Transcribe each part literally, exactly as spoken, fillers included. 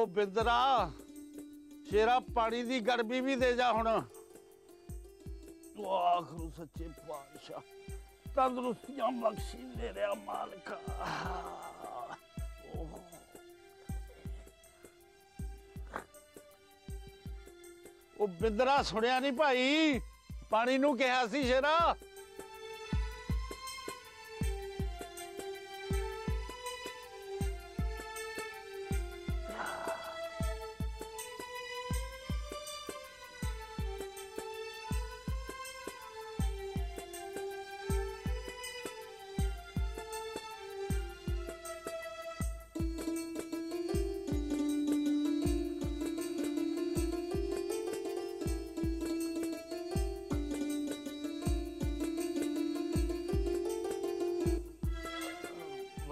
ओ बिंदरा शेरा पानी दी गर्मी भी दे जा हुण। वाहगुरू सच्चे पातशाह तंदरुस्तियां बख्शी दे रहा मालका। ओ बिंदरा सुनिया नहीं भाई, पानी नू कहा सी शेरा।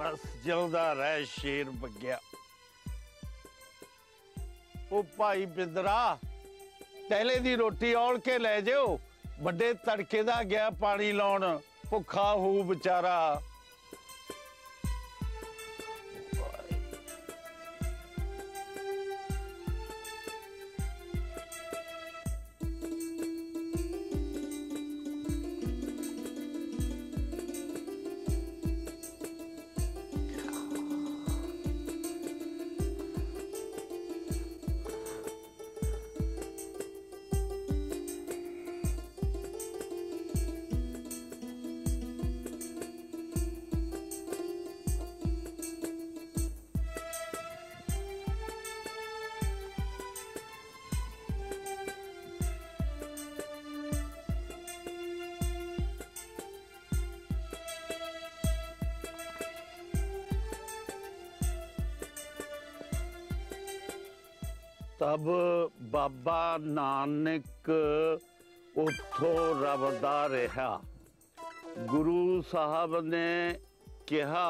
बस जिंदा रह शेर बग्या। ओ भाई बिंदरा टहले दी रोटी औल के ले जाओ, बड़े तड़के दा गया पानी लाउन, भुखा हो बेचारा। तब बाबा नानक उत्थों रवदा रहा। गुरु साहब ने कहा,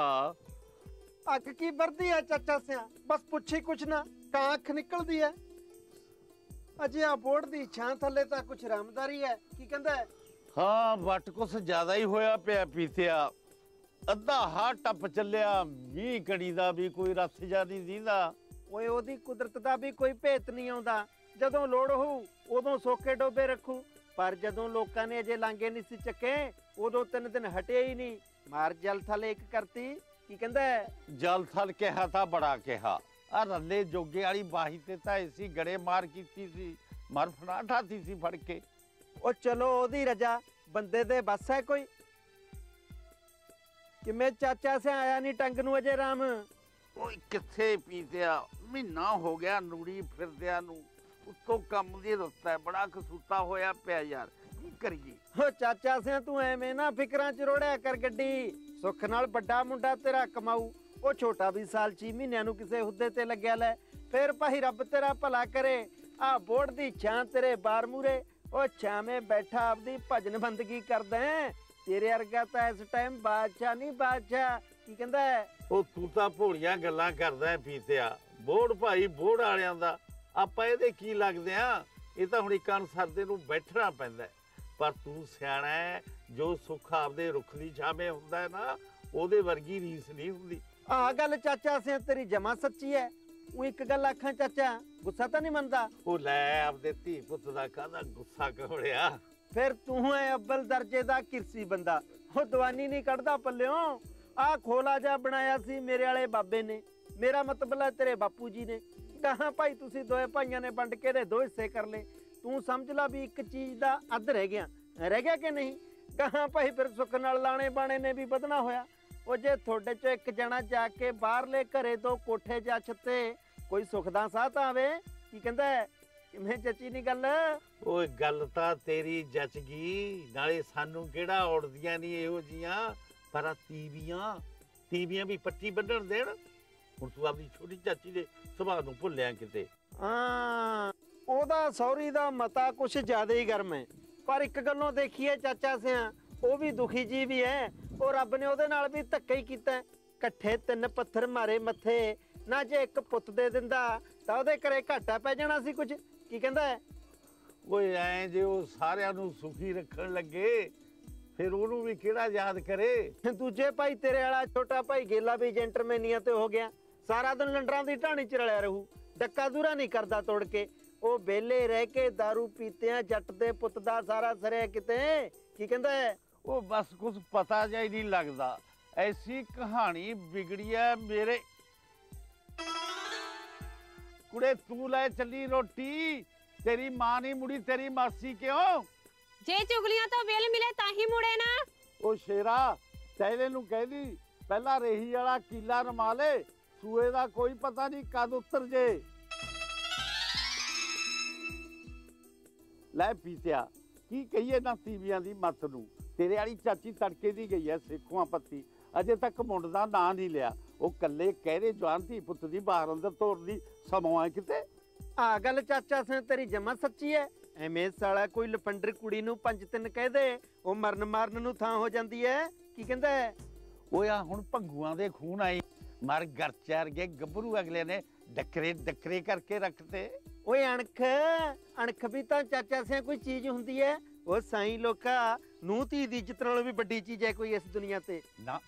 अग की बरदी है चाचा सिया, बस पूछी कुछ ना, कांख निकलती है। अजिया बोर्ड की छां थले तो कुछ रामदारी है, की कहता है? हाँ वट कुछ ज्यादा ही होया पिया पीतिया, अद्धा हाथ टप चलिया, मीह कड़ी का भी कोई रस जा नहीं दीदा। ओए ओदी कुदरत दा भी कोई भेत नहीं आउंदा, जदों लोड़ हो उदों सोके डोबे रखू। पर जदों लोकां ने अजे लांगे नहीं सी चके, उदों तीन दिन हटे ही नहीं, मार जल थल एक करती। की कहंदा है? जल थल कहा था बड़ा कहा, आ रले जोगे वाली बाही ते तां ऐसी गड़े मार कीती सी, मर फनाठा थी सी फड़ के। ओ चलो ओदी रजा बंदे दे बस है कोई। कि मैं चाचा से आया नहीं टंग नूं अजे राम। ओए किथे पीतिया, महीना हो गया नूड़ी फिरदिया नूं, उत्तों कम दी रस्ता है, बड़ा कसूता होया पिया यार, की करिए? ओ चाचा सिया तू ऐवें ना फिकरां च रोड़िया कर गड्डी, सुख नाल बड़ा मुंडा तेरा कमाऊ, ओ छोटा भी साल छे महीनों नूं किसे हुद्दे ते लग्या लै, फिर भाई रब तेरा भला करे। आ बोर्ड दी छां तेरे बार मूरे, ओ छावें बैठा आपदी भजन बंदगी करदा, तेरे वर्गा तां इस टाइम बादशाह नहीं बादशाह। की कहंदा है? ओ तू तां भोलियां गल्लां करदा है पीतिया, बोर्ड भाई बोर्ड वालियां दा आपां इहदे की लगदे आ, इह तां हुण इकां सरदे नूं बैठना पैंदा। पर तू सियाणा है, जो सुख आपदे रुख दी छावें हुंदा है ना, ओहदे वर्गी रीस नहीं हुंदी। आ गल चाचा सिया तेरी जमा सच्ची है। ओ इक गल आखां चाचा, गुस्सा तां नहीं मनदा? ओ लै आपदे धी पुत्त दा काहदा गुस्सा कोड़िया, फिर तू है अव्वल दर्जे दा किरसी बंदा, ओ दवानी नहीं कढदा पल्लिओ। आ खोला जा बनाया सी मेरे वाले बाबे ने, मेरा मतलब है तेरे बापू जी ने, कहा भाई तुसी दोए भाइयों ने वंड के दो हिस्से कर ले, तू समझ ला भी एक चीज़ का अद रह गया रह गया कि नहीं। कहा भाई फिर सुख नाल लाने बाने ने भी बधना होया। वो जे थोड़े चो एक जना जाके बाहरले घरे तो कोठे जा छते कोई सुख दा साथ आवे। की कहंदा है? मैं जची नहीं गल। ओए गल तां तेरी जच गई, नाले सानू किहड़ा औड़दियां नहीं इहो जियां, पर तीवियां तीवियां भी पट्टी बन्नण देण। हुण तू आपदी छोटी चाची दे सुभाअ नूं भुल्लिया किते। हां ओहदा सौरी दा मता कुछ ज्यादा ही गर्म है, पर एक गल्लों देखिए चाचा सिया, ओ भी दुखी जी भी है, ओ रब ने ओहदे नाल भी धक्का ही कीता। कट्ठे तीन पत्थर मारे मथे ना, जे एक पुत्त दे दिंदा तां ओहदे घरे घाटा पै जाना सी कुछ। की कहंदा है? ओए ऐ जे ओ सारिआं नूं सुखी रखण लगे, फिर ओनू भी किहड़ा याद करे। दूजे भाई तेरे वाला छोटा भाई गेला भी जेंटलमैनिया ते हो गया, सारा दिन लंडरां दी ढाणी च रलिया रहू, ਡੱਕਾ ਦੂਰਾ नहीं करता तोड़ के वो बेले रह के दारू पीते हैं जट दे पुत दा सारा सरे किते की कहंदा है वो बस कुछ पता जा ही नहीं लगता। ऐसी कहानी बिगड़ी है मेरे कुड़े तू ले चली रोटी तेरी मां नहीं मुड़ी तेरी मासी क्यों जे चुगलियां तो बेल मिले ताही मुड़े ना। ओ शेरा तेरे नूं कह दी पहला रेही वाला किला रमा ले सूए दा कोई पता नहीं कद उतर जे। लै पीतिया की कहिए ना तीवियां दी मत नूं तेरे वाली चाची तड़के दी गई है सेखों पत्ती अजे तक मुंड दा नां नहीं लिया वो कल्ले कहरे जवान थी पुत दी बाहर अंदर तोड़दी समां किते आ गल चाचा से तेरी जमा सच्ची है ਐਵੇਂ ਸਾਲਾ ਕੋਈ ਲਪੰਡਰ ਕੁੜੀ ਨੂੰ ਪੰਜ ਤਿੰਨ ਕਹਿ ਦੇ ਉਹ ਮਰਨ ਮਾਰਨ ਨੂੰ ਥਾਂ ਹੋ ਜਾਂਦੀ ਐ ਕੀ ਕਹਿੰਦਾ ਓਏ ਆ ਹੁਣ ਭੰਗੂਆਂ ਦੇ ਖੂਨ ਆਈ ਮਰ ਗਰਚਾ ਰਗੇ ਗੱਭਰੂ ਅਗਲੇ ਨੇ ਡੱਕਰੇ ਡੱਕਰੇ ਕਰਕੇ ਰੱਖਤੇ। ਓਏ ਅਣਖ ਅਣਖ ਵੀ ਤਾਂ ਚਾਚਾ ਸਿਆ ਕੋਈ ਚੀਜ਼ ਹੁੰਦੀ ਐ ਉਹ ਸਾਈਂ ਲੋਕਾ ਨੂੰ ਧੀ ਦੀ ਇੱਜ਼ਤ ਨਾਲੋਂ ਵੀ ਵੱਡੀ ਚੀਜ਼ ਐ ਕੋਈ ਇਸ ਦੁਨੀਆ ਤੇ ਨਾ।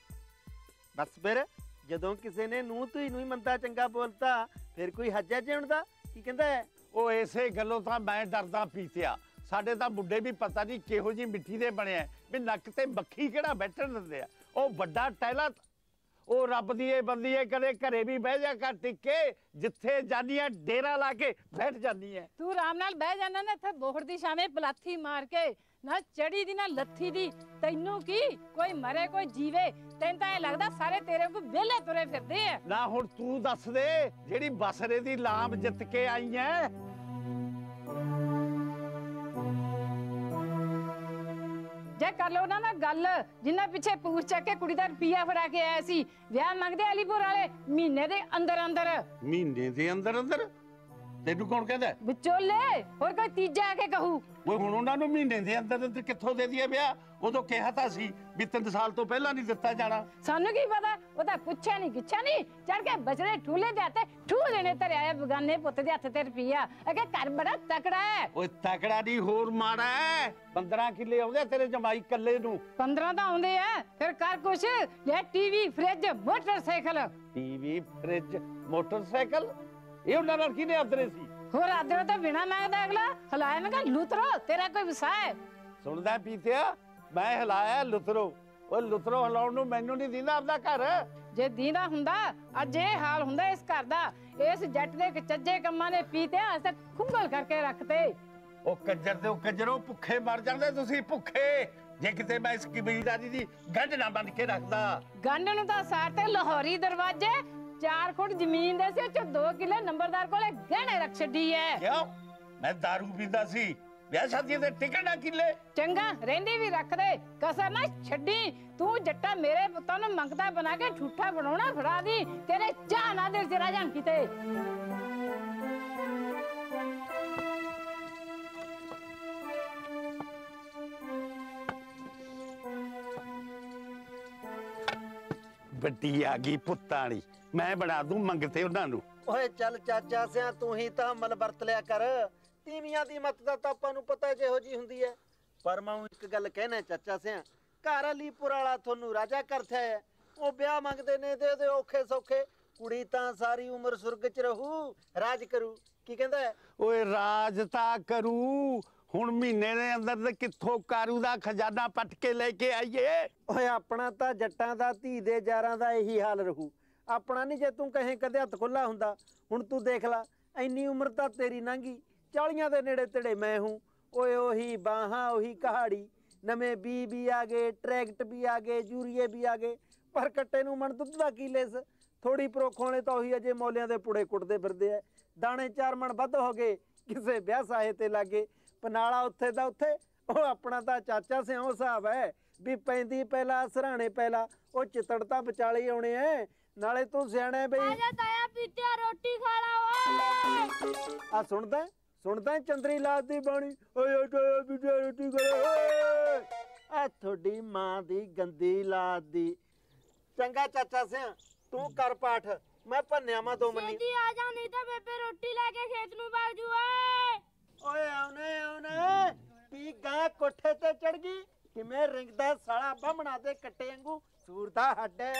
ਬਸ ਫਿਰ ਜਦੋਂ ਕਿਸੇ ਨੇ ਨੂੰ ਧੀ ਨੂੰ ਹੀ ਮੰਦਾ ਚੰਗਾ ਬੋਲਤਾ ਫਿਰ ਕੋਈ ਹੱਜਾ ਜਿਉਣ ਦਾ ਕੀ ਕਹਿੰਦਾ ਉਹ ਇਸੇ ਗੱਲੋਂ ਤਾਂ ਮੈਂ ਡਰਦਾ ਪੀਤਿਆ ਸਾਡੇ ਤਾਂ ਬੁੱਢੇ ਵੀ ਪਤਾ ਨਹੀਂ ਕਿਹੋ ਜੀ ਮਿੱਟੀ ਦੇ ਬਣਿਆ ਵੀ ਨੱਕ ਤੇ ਮੱਖੀ ਕਿਹੜਾ ਬੈਠਣ ਦਿੰਦੇ ਆ ਉਹ ਵੱਡਾ ਟਹਿਲਾ ਉਹ ਰੱਬ ਦੀ ਇਹ ਬੰਦੀ ਏ ਕਦੇ ਘਰੇ ਵੀ ਬਹਿ ਜਾ ਕਰ ਟਿੱਕੇ ਜਿੱਥੇ ਜਾਨੀ ਆ ਡੇਰਾ ਲਾ ਕੇ ਬੈਠ ਜਾਨੀ ਐ ਤੂੰ ਆਰਾਮ ਨਾਲ ਬਹਿ ਜਾਣਾ ਨਾ ਇੱਥੇ ਬੋਹੜ ਦੀ ਛਾਵੇਂ ਪਲਾਥੀ ਮਾਰ ਕੇ ਨਾ ਚੜੀ ਦੀ ਨਾ ਲੱਥੀ ਦੀ ਤੈਨੂੰ ਕੀ ਕੋਈ ਮਰੇ ਕੋਈ ਜੀਵੇ ਤੈਨੂੰ ਤਾਂ ਇਹ ਲੱਗਦਾ ਸਾਰੇ ਤੇਰੇ ਕੋ ਵਿਹਲੇ ਤੁਰੇ ਫਿਰਦੇ ਐ ਨਾ। ਹੁਣ ਤੂੰ ਦੱਸ ਦੇ ਜਿਹੜੀ ਬਸਰੇ ਦੀ ਲਾਮ ਜਿੱਤ ਕੇ ਆਈ ਐ ਜੇ ਕਰ ਲੋ ਨਾ ਗੱਲ ਜਿੰਨਾ ਪਿੱਛੇ ਪੂਛ ਚੱਕ ਕੇ ਕੁੜੀ ਦਾ ਰੁਪਿਆ ਫੜਾ ਕੇ ਆਇਆ ਸੀ ਵਿਆਹ ਮੰਗਦੇ ਅਲੀਪੁਰ ਵਾਲੇ ਮਹੀਨੇ ਦੇ ਅੰਦਰ ਅੰਦਰ ਮਹੀਨੇ ਦੇ ਅੰਦਰ ਅੰਦਰ ਤੈਨੂੰ ਕੌਣ ਕਹਿੰਦਾ ਵਿਚੋਲੇ ਹੋਰ ਕੋਈ ਤੀਜਾ ਆ ਕੇ ਕਹੂ ਓਏ ਹੁਣ ਉਹਨਾਂ ਨੂੰ ਮਹੀਨੇ ਦੇ ਅੰਦਰ ਅੰਦਰ ਕਿੱਥੋਂ ਦੇ ਦਈਏ ਵਿਆਹ ਉਦੋਂ ਕਿਹਾ ਤਾਂ ਸੀ ਵੀ ਤਿੰਨ ਸਾਲ ਤੋਂ ਪਹਿਲਾਂ ਨਹੀਂ ਦਿੱਤਾ ਜਾਣਾ ਸਾਨੂੰ ਕੀ ਪਤਾ ਉਹਦਾ ਪੁੱਛਿਆ ਨਹੀਂ ਗਿੱਛਿਆ ਨਹੀਂ ਚੜ ਕੇ ਬਚੜੇ ਠੂਲੇ ਦੇ ਹੱਥੇ ਠੂ ਦੇਣੇ ਧਰਿਆ ਆ ਬਗਾਨੇ ਪੁੱਤ ਦੇ ਹੱਥ ਤੇ ਰੁਪਈਆ ਅਗੇ ਘਰ ਬੜਾ ਤਕੜਾ ਹੈ ਓਏ ਤਕੜਾ ਨਹੀਂ ਹੋਰ ਮਾੜਾ ਹੈ ਪੰਦਰਾਂ ਕਿੱਲੇ ਆਉਂਦੇ ਤੇਰੇ ਜਮਾਈ ਕੱਲੇ ਨੂੰ ਪੰਦਰਾਂ ਤਾਂ ਆਉਂਦੇ ਆ ਫਿਰ ਕਰ ਕੁਛ ਲੈ TV fridge motorcycle TV fridge motorcycle ਇਹ ਉਹਨਾਂ ਨਾਲ ਕਿਹਨੇ ਆਦਰੇ ਸੀ ਹੋਰ ਆਦਰੇ ਤਾਂ ਬਿਨਾ ਮੰਗਦਾ ਅਗਲਾ ਹਲਾਇਆ ਨਾ ਲੁਤਰੋ ਤੇਰਾ ਕੋਈ ਵਿਸਾ ਹੈ ਸੁਣਦਾ ਪੀਤਿਆ ਮੈਂ ਹਲਾਇਆ ਲੁਤਰੋ ਉਹ ਲੁਤਰੋ ਹਲਾਉਣ ਨੂੰ ਮੈਨੂੰ ਨਹੀਂ ਦਿੰਦਾ ਆਪਦਾ ਘਰ ਜੇ ਦੀਨਾ ਹੁੰਦਾ ਅੱਜ ਇਹ ਹਾਲ ਹੁੰਦਾ ਇਸ ਘਰ ਦਾ ਇਸ ਜੱਟ ਦੇ ਕੱਜੇ ਕੰਮਾਂ ਨੇ ਪੀਤਿਆ ਅਸਾਂ ਖੁੰਗਲ ਕਰਕੇ ਰੱਖਤੇ ਉਹ ਕੱਜਰ ਦੇ ਉਹ ਕੱਜਰੋਂ ਭੁੱਖੇ ਮਰ ਜਾਂਦੇ ਤੁਸੀਂ ਭੁੱਖੇ ਜੇ ਕਿਤੇ ਮੈਂ ਇਸ ਕਬੀਲਦਾਰੀ ਦੀ ਗੰਢ ਨਾ ਬੰਨ ਕੇ ਰੱਖਦਾ ਗੰਢ ਨੂੰ ਤਾਂ ਸਾਰ ਤੇ ਲਾਹੌਰੀ ਦਰਵਾਜ਼ੇ चार फुट जमीन दे से जो दो किले नंबरदार कोले गहने रख छड़ी है क्यों मैं दारू पींदा सी ਵਿਆਹ शादी दे टिकट ना किले चंगा रेंदी भी रख दे कसर ना छड़ी तू जट्टा मेरे पुत्तां नूं मंगता बना के झूठा बनाउणा फड़ा दी तेरे चाह ना दे जरा जान किते बटी आ गई पुतानी मैं बना दूं मंगते उन्हां नूं ओए चल चाचा सिया तू ही तां मल वरत लिया कर तीवियां दी मत दा तां आपां नूं पता जिहो जी हुंदी है पर मैं इक गल कहना चाचा सिया घर अलीपुर वाला तुहानूं राजा करता है ओ ब्याह मंगदे ने ते ओदे औखे सौखे कुड़ी तां सारी उम्र सुरग च रहू राज करू की कहंदा है ओए राज तां करू ਹੁਣ ਮਹੀਨੇ ਦੇ ਅੰਦਰ ਤੇ ਕਿੱਥੋਂ ਕਾਰੂ ਦਾ ਖਜ਼ਾਨਾ ਪੱਟ ਕੇ ਲੈ ਕੇ ਆਈਏ ਓਏ ਆਪਣਾ ਤਾਂ ਜੱਟਾਂ ਦਾ ਧੀ ਦੇ ਜਾਰਾਂ ਦਾ ਇਹੀ ਹਾਲ ਰਹੂ ਆਪਣਾ ਨਹੀਂ ਜੇ ਤੂੰ ਕਹੇ ਕਦੇ ਹੱਥ ਖੁੱਲਾ ਹੁੰਦਾ ਹੁਣ ਤੂੰ ਦੇਖ ਲੈ ਇੰਨੀ ਉਮਰ ਤਾਂ ਤੇਰੀ ਲੰਘੀ ਚਾਲੀਆਂ ਦੇ ਨੇੜੇ ਤੇੜੇ ਮੈਂ ਹੂੰ ਓਏ ਉਹੀ ਬਾਹਾਂ ਉਹੀ ਕਹਾੜੀ ਨਵੇਂ ਬੀ ਵੀ ਆ ਗਏ ਟਰੈਕਟ ਵੀ ਆ ਗਏ ਜੂਰੀਏ ਵੀ ਆ ਗਏ ਪਰ ਕੱਟੇ ਨੂੰ ਮਣ ਦੁੱਧ ਦਾ ਕੀ ਲੈਸ ਥੋੜੀ ਪਰੋਖੋਣੇ ਤਾਂ ਉਹੀ ਅਜੇ ਮੌਲਿਆਂ ਦੇ ਪੁੜੇ ਕੁੱਟਦੇ ਫਿਰਦੇ ਆ ਦਾਣੇ ਚਾਰ ਮਣ ਵੱਧ ਹੋ ਗਏ ਕਿਸੇ ਵਿਆਹ ਸਾਹੇ ਤੇ ਲੱਗੇ पनाला उत्थे दा उत्थे ओ अपना ता चाचा सियां हिसाब है भी पैंदी पहला सराणे पहला ओ चितड़ ता बचाले आउने है नाले तू सियाणा बई आ जा ताया पीतिया रोटी खा ला ओए आ सुनदा सुनदा चंद्री लाल दी बाणी ओए ओए पीतिया रोटी खा ला आ थोड़ी मां दी गंदी लात दी चंगा चाचा सियां तू कर पाठ मैं भन्निया मां दो मनी जी आ जा नहीं ता बेबे रोटी लेके खेत नु भाग जू ओए ओए औने औने पी गा कोठे ते चढ़ गई कि मैं रिंगदा साला बमणा दे कट्टे वांगू सूरदा हड्डे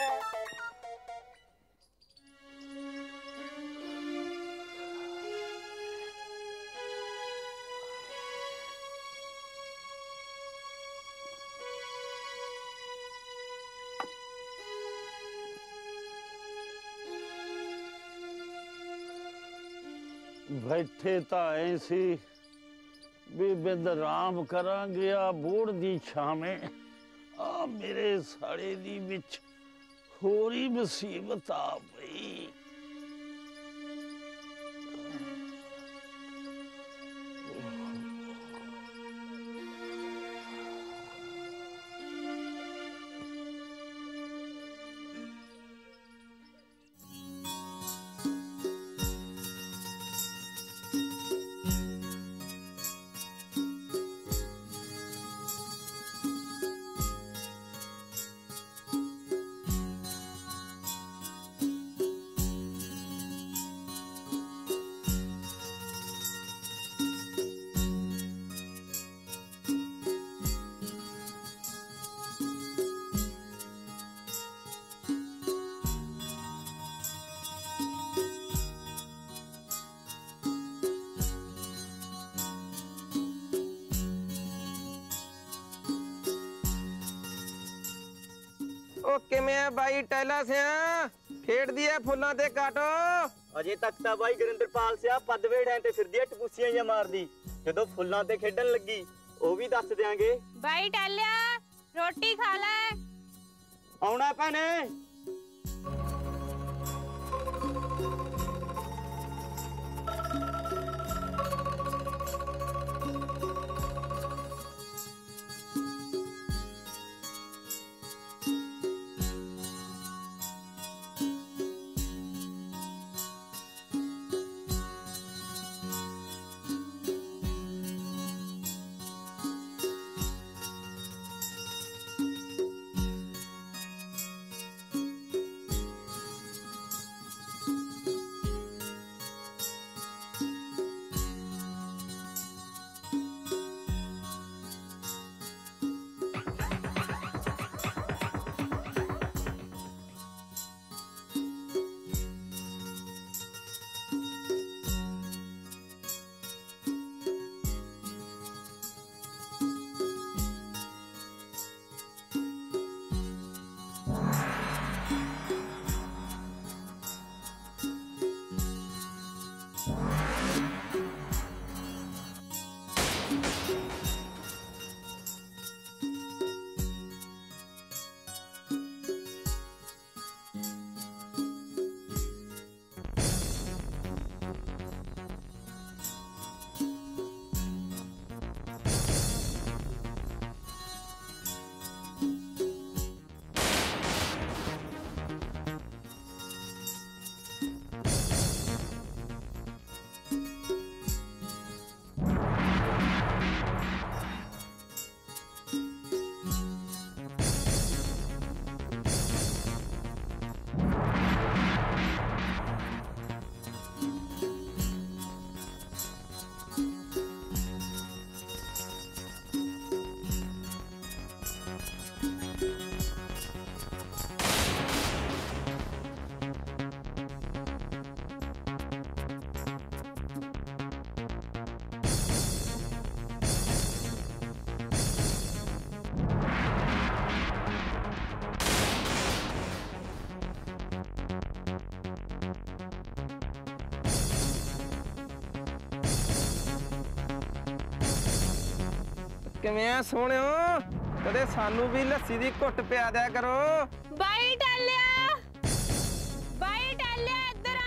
बैठे ता ऐसी भी बेदराम करा गया बोड़ दी छामे आ मेरे साड़े दी बिच होरी मुसीबत आ पई। ओके मैं भाई टैला से फेर दिया फुला ते काटो अजे तक ता भाई गरिंदरपाल से पदवेड़ हैं ते फिर दिया टपूसियां या मार दी जदों फुला ते खेडन लगी ओ भी दस देंगे। भाई टैलिया रोटी खा ले आउना भैने। मैं सोने कदे सानू भी लस्सी दी घुट पिया दिया करो। बाई डालिया बाई डालिया इधर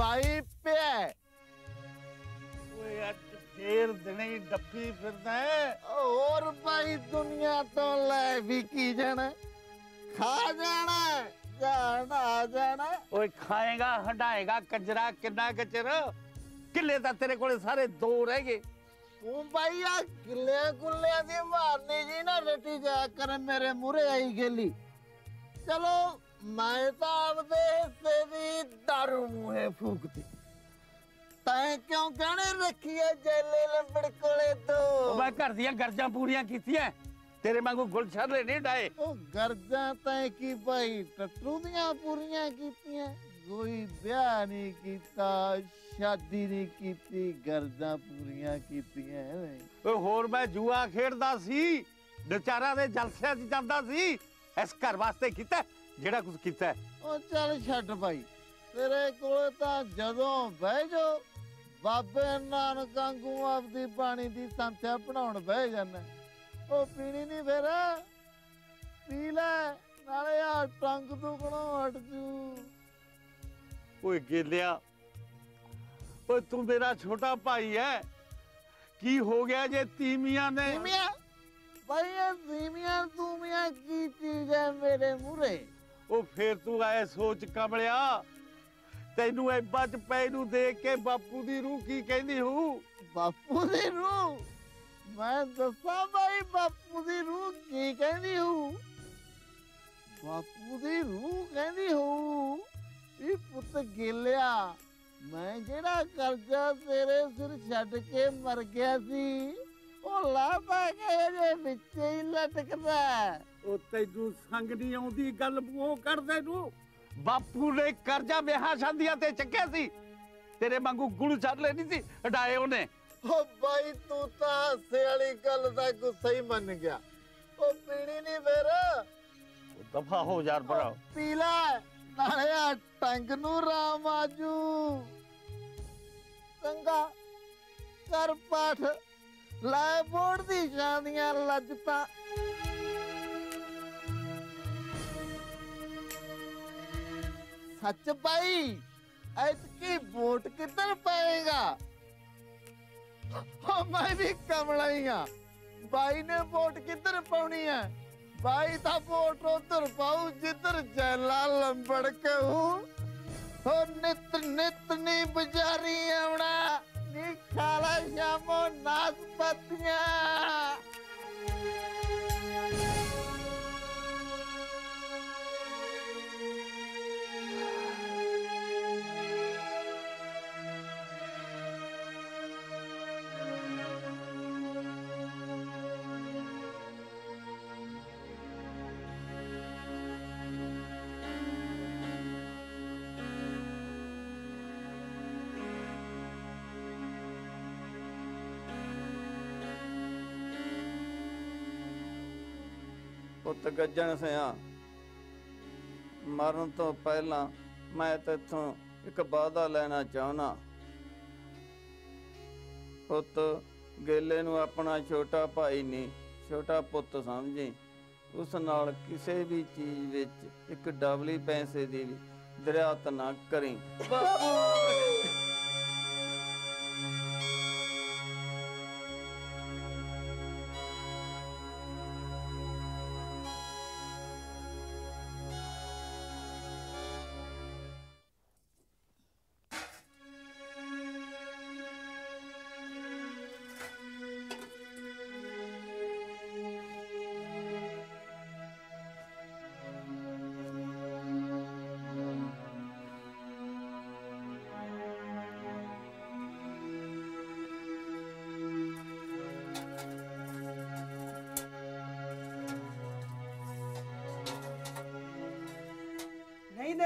भाई पे फेर दिने डप्पी फिरदा है और भाई दुनिया तो ले भी की जाना खा जाना जाना आ जाना ओए खाएगा हटाएगा कचरा किन्ना कचरा किले ता तेरे कोले सारे दो रह गए तू भाई आ किले गुल्ले दी मारनी जी ना रटी जा कर मेरे मुरे आई गेली। चलो मैं तो आपके हिस्से की दारू मुहे फूकती तैं क्यों कहने रखी है जेले लंबड़ कोले तो मैं घर दिया गर्जा पूरियां कीतियां तेरे मांगू गुलशन ले नहीं डाए ओ गर्जा तैं की भाई टट्टू दियां पूरियां कीतियां कोई ब्याह नहीं कीता शादी नहीं कीती गर्जा पूरियां कीतियां ओ होर मैं जुआ खेड़दा सी बेचारा दे जलसे च जांदा सी इस घर वास्ते कीता जेड़ा कुछ कीता ओ चल छड़ भाई तेरे कोले तां जदों बह जो बाबे नानक वांगू आपदी पानी दी संथ्या बनाउण बह जाना ओ पीनी नहीं फिर पी लै नाले आ टंग तू कोणों हट जू ओए गेलिया ओ तू मेरा छोटा भाई है की हो गया जे तीमिया ने तीमिया भाई ये तीमिया तूमिया की चीज है मेरे मुरे ओ फिर तू आए सोच कमलिया तेनू एबा च पै नू देख के बापू दी रूह की कहंदी हूं बापू दी रूह मैं दसा भाई बापू दी रूह की कहंदी हूं बापू दी रूह कहंदी हूं ई पुत गेलिया मैं जेड़ा कर्जा तेरे सिर छड़ के मर गया सी ओ लाभ आ गया जे विच ही लटकदा ओ तैनू संग नहीं आउंदी गल वो कर देनू बापू ने कर्जा ब्याह शादियां ते चक्या सी तेरे मांगू गुड़ छड़ लेनी सी हटाए उन्हें ओ भाई तू ता हसे वाली गल दा गुस्सा ही मन गया ओ पीणी नहीं फिर ओ दफा हो यार भरा पी लै नाले आ टंग नू राम आजू चंगा कर पाठ लै बोर्ड दी शादियां लजता सच भाई ऐसकी वोट किधर पाएगा ओ मैं भी कमलाइया भाई ने वोट किधर पानी है भाई था वोट उधर पाऊ जिधर जैला लंबड़ के हो नित नित नी बजारी आवड़ा नी खाला शामो नाशपतियां गजन सिया मरन तो पहला मैं तेथों एक वादा लेना चाहना पुत गेले नू अपना छोटा भाई नहीं छोटा पुत समझी उस नाल किसी भी चीज विच एक डबली पैसे दी दरियात ना करी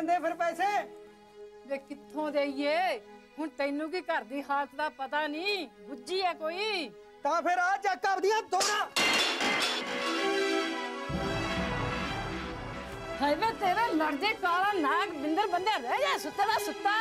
दे फिर पैसे दे कित्थों देइए हुण तैनू की घर दी हालत दा पता नहीं बुझी है कोई ता फिर आ जा कर दिया दोना हाय वे तेरा लड़दे काला नाग बिंदर बंदे रह जा सुत्ता दा सुत्ता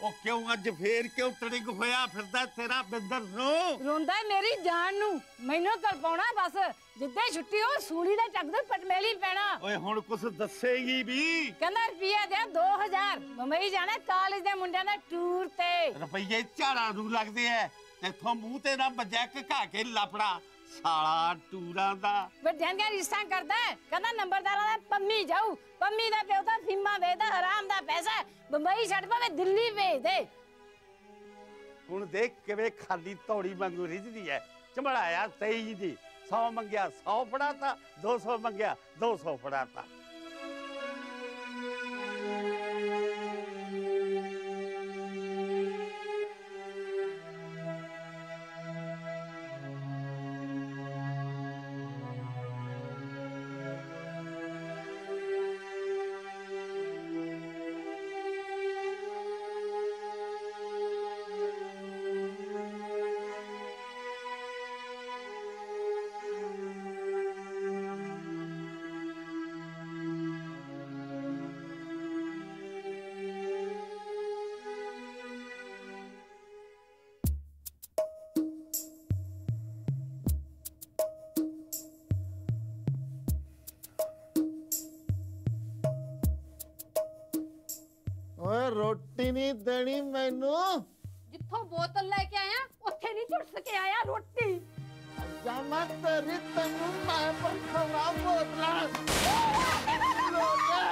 ओ क्यों अज फेर क्यों तड़िग होया फिरदा तेरा बिंदर सो रोंदा है मेरी जान नू मैनू कलपाउणा बस जिद्दे छुट्टी हो सूली दा टक दे पटमेली पैणा ओए हुण कुछ दसेगी भी कहंदा रुपया दे दो हज़ार मुंबई जाना कॉलेज दे मुंडियां दा टूर ते रुपये झाड़ा नू लगदे ऐ तेथों मूंह ते ना बज्जै घका के लपड़ा साला टूरां दा वड्डियां दियां रिसां करदा कहंदा नंबरदारां दा पम्मी जाऊ पम्मी दा प्यो दा फीमा वेदा हराम दा पैसा बंबई छड़ पावे दिल्ली भेज दे हुण देख किवें खाली तौड़ी वांगू रिझदी है चमड़ाया तेई दी सौ मंगया सौ फड़ाता, दो सौ मंगया दो सौ फड़ाता। रोटी नहीं देनी मैनू, जिथों बोतल लेके आया उथे नहीं छुट सके आया रोटी। जामा तेरी तन्नू मैं पर खवा बोतला लोटा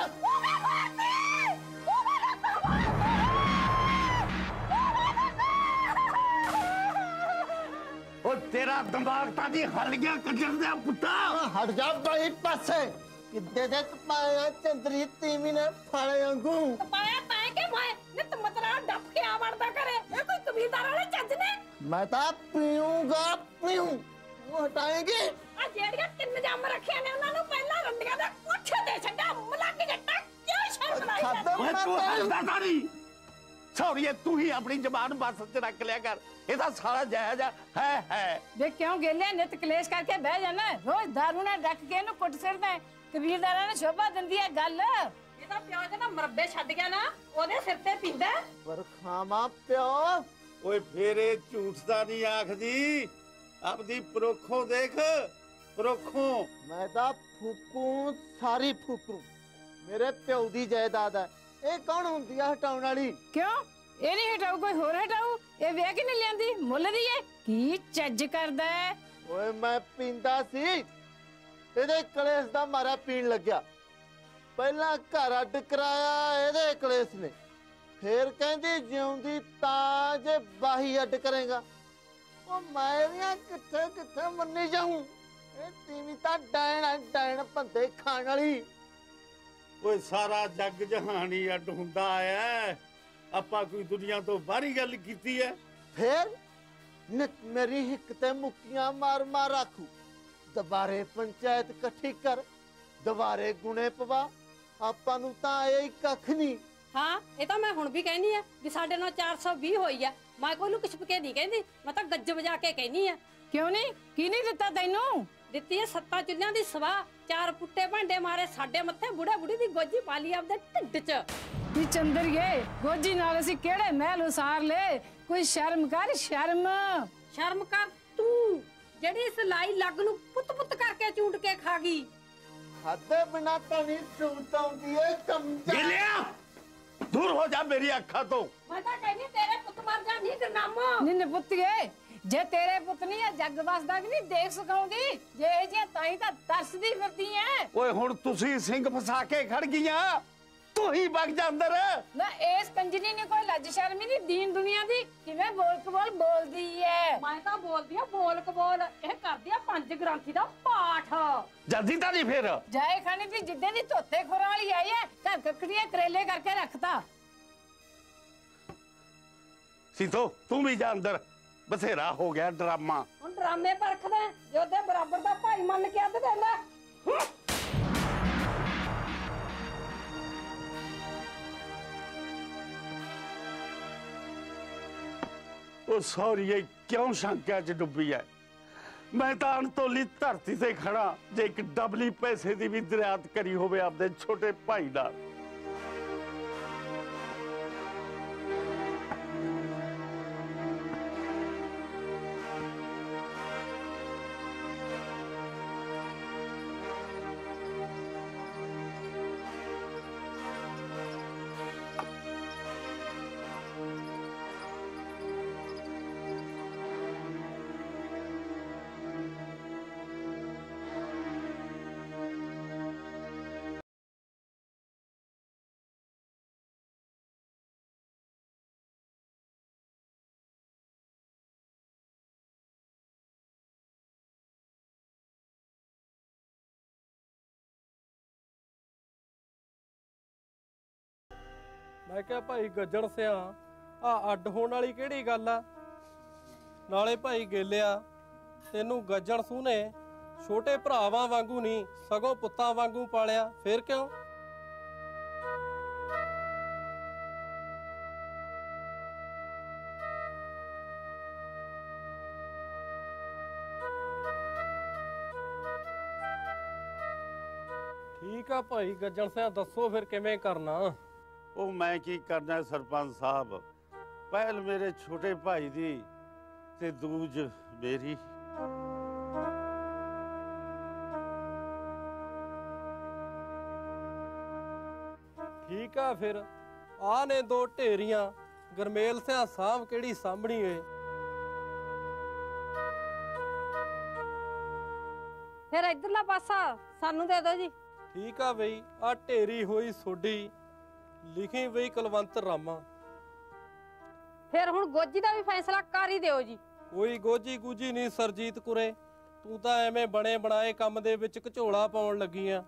ओ तेरा दिमाग ताजी हल गया कजर दे पुत्ता। हट जा भाई पासे किदे दे पाया चंद्री तीमी ने फाड़े अंगू पाया नित मतरा डप के आवरदा करे। ये कोई कबीरदार वाला चज ने मैं ता पीऊंगा पीऊ वो हटाएंगे। आ जेड़िया तीन जाम रखे ने उनानु पहला रंडिया दा कुछ दे छड्डा मलाकी जट्टा क्यों शर्म लाई है। ओए तू हंसदा सारी छोरी ये तू ही अपनी जबान बस च रख लिया कर। एदा सारा जायज है है देख क्यों गेले नित क्लेश करके बह जाना। रोज दारू ना डक के नु कुट सिरदा कबीरदारा ने शोभा दंदी है गल। ਇਹਦਾ ਪਿਓ ਜਨਾ ਮਰਬੇ ਛੱਡ ਗਿਆ ਨਾ ਉਹਦੇ ਸਿਰ ਤੇ ਪਿੰਦਾ ਪਰ ਖਾਵਾ ਪਿਓ। ਓਏ ਫੇਰੇ ਝੂਠ ਦਾ ਨਹੀਂ ਆਖਦੀ ਆਪਦੀ ਪਰੋਖੋਂ ਦੇਖ ਪਰੋਖੋਂ। ਮੈਂ ਤਾਂ ਫੁੱਕੂ ਸਾਰੀ ਫੁੱਕੂ ਮੇਰੇ ਪਿਓ ਦੀ ਜਾਇਦਾਦ ਹੈ। ਇਹ ਕੌਣ ਹੁੰਦੀ ਆ ਹਟਾਉਣ ਵਾਲੀ? ਕਿਉਂ ਇਹ ਨਹੀਂ ਹਟਾਉ ਕੋਈ ਹੋਰ ਹਟਾਉ। ਇਹ ਵੇਖ ਕੇ ਨਹੀਂ ਲੈਂਦੀ ਮੁੱਲ ਦੀ ਏ ਕੀ ਚੱਜ ਕਰਦਾ। ਓਏ ਮੈਂ ਪੀਂਦਾ ਸੀ ਇਹਦੇ ਕਲੇਸ਼ ਦਾ ਮਾਰਾ ਪੀਣ ਲੱਗਿਆ। पहला घर अड कराया एदे कलेस ने फिर कहती ज्योंदी तां जे बाही अड करेगा। ओ मैं कित्थे कित्थे मन्नी जाऊं ए तीवी तां डैण डैण भंदे खाण वाली। ओए सारा जग जहानी अड हुंदा है आपां कोई दुनिया तो बाहरी गल कीती है। फिर नित मेरी हिक ते मुक्कियां मार मार आखू दुबारे पंचायत कट्ठी कर दुबारे गुणे पवा आपा नूं तां इह कख नहीं। हां ये तो मैं हुण भी कहनी है कि साडे नाल चार सौ बीस होई है। मैं कोई नूं किछपके नहीं कहंदी मैं तां गज्ज वजा के कहनी है। क्यों नहीं की नहीं दिता तैनूं दित्ती है सत्ता चुल्हियां दी सवा चार पुट्टे भांडे मारे साडे मत्थे बुढ़े बुढ़ी दी गोजी पा ली आपदे ढिड्ड च। नी चंदरिए गोजी नाल असीं किहड़े महल उसार ले। कोई शर्म कर शर्म शर्म कर तू जिहड़ी इस लाई लग नूं पुत पुत करके चूंट के खा गई। खादे बिना तो नहीं चूंता होती है चमचा। गिलिया दूर हो जा मेरी आँखा तो। मैं तो कहनी तेरे पुत मर जा नहीं करनामो। निन्न पुत ये जे तेरे पुत नहीं है जग बसदा भी नहीं देख सकाऊंगी। जे जे ताई ता तरसदी फिरदी है। ओए हुण तुसी सिंह फसा के खड़ गईया तू ही बग जा अंदर। ना इस कंजरी ने कोई लज शर्म नहीं दीन दुनिया दी किवें बोल कबोल बोलदी है। मैं तो बोलदी हां बोल कबोल ए करदी आ पंज ग्रंथी दा पाठ जल्दी ता नहीं फिर जाए खाने दी जिद्दे दी तोते खोरा वाली आई है घर ककड़ियां करेले करके रखता। सीतो तू भी जा अंदर बसेरा हो गया ड्रामा। हुन ड्रामे परखदा जे ओदे बराबर दा भाई मन के अद देंदा। ओ सॉरी ये क्यों शंका च डुबी है। मैं तो अणतोली धरती से खड़ा जे एक डबली पैसे की भी दरियात करी होवे आपदे छोटे भाई दा। मैं क्या भाई गजड़ सिया आ अड्ड होने वाली केड़ी गल आ। नाले भाई गेलिया तेनू गजड़ सू ने छोटे भरावां वांगू नहीं सगों पुत्तां वांगू पालिया, फिर क्यों? ठीक है भाई गजड़ सिया, दसो फिर किवें करना? ओ मैं की करना सरपंच साहब, पहल मेरे छोटे भाई दी ते दूज मेरी। ठीक है फिर आने दो ढेरिया गरमेल सिया साहब केड़ी सामणी है। फिर इधरला पासा सानू दे दो जी। ठीक है बई आ ढेरी होई सोडी लिखी बई कलवंत रामा। फिर हुण गोजी दा भी फैसला कर ही दियो जी। कोई गोजी गुजी नहीं सरजीत कुरे, तू तो एवें बने बनाए काम दे विच घचोला पाउण लगी आ।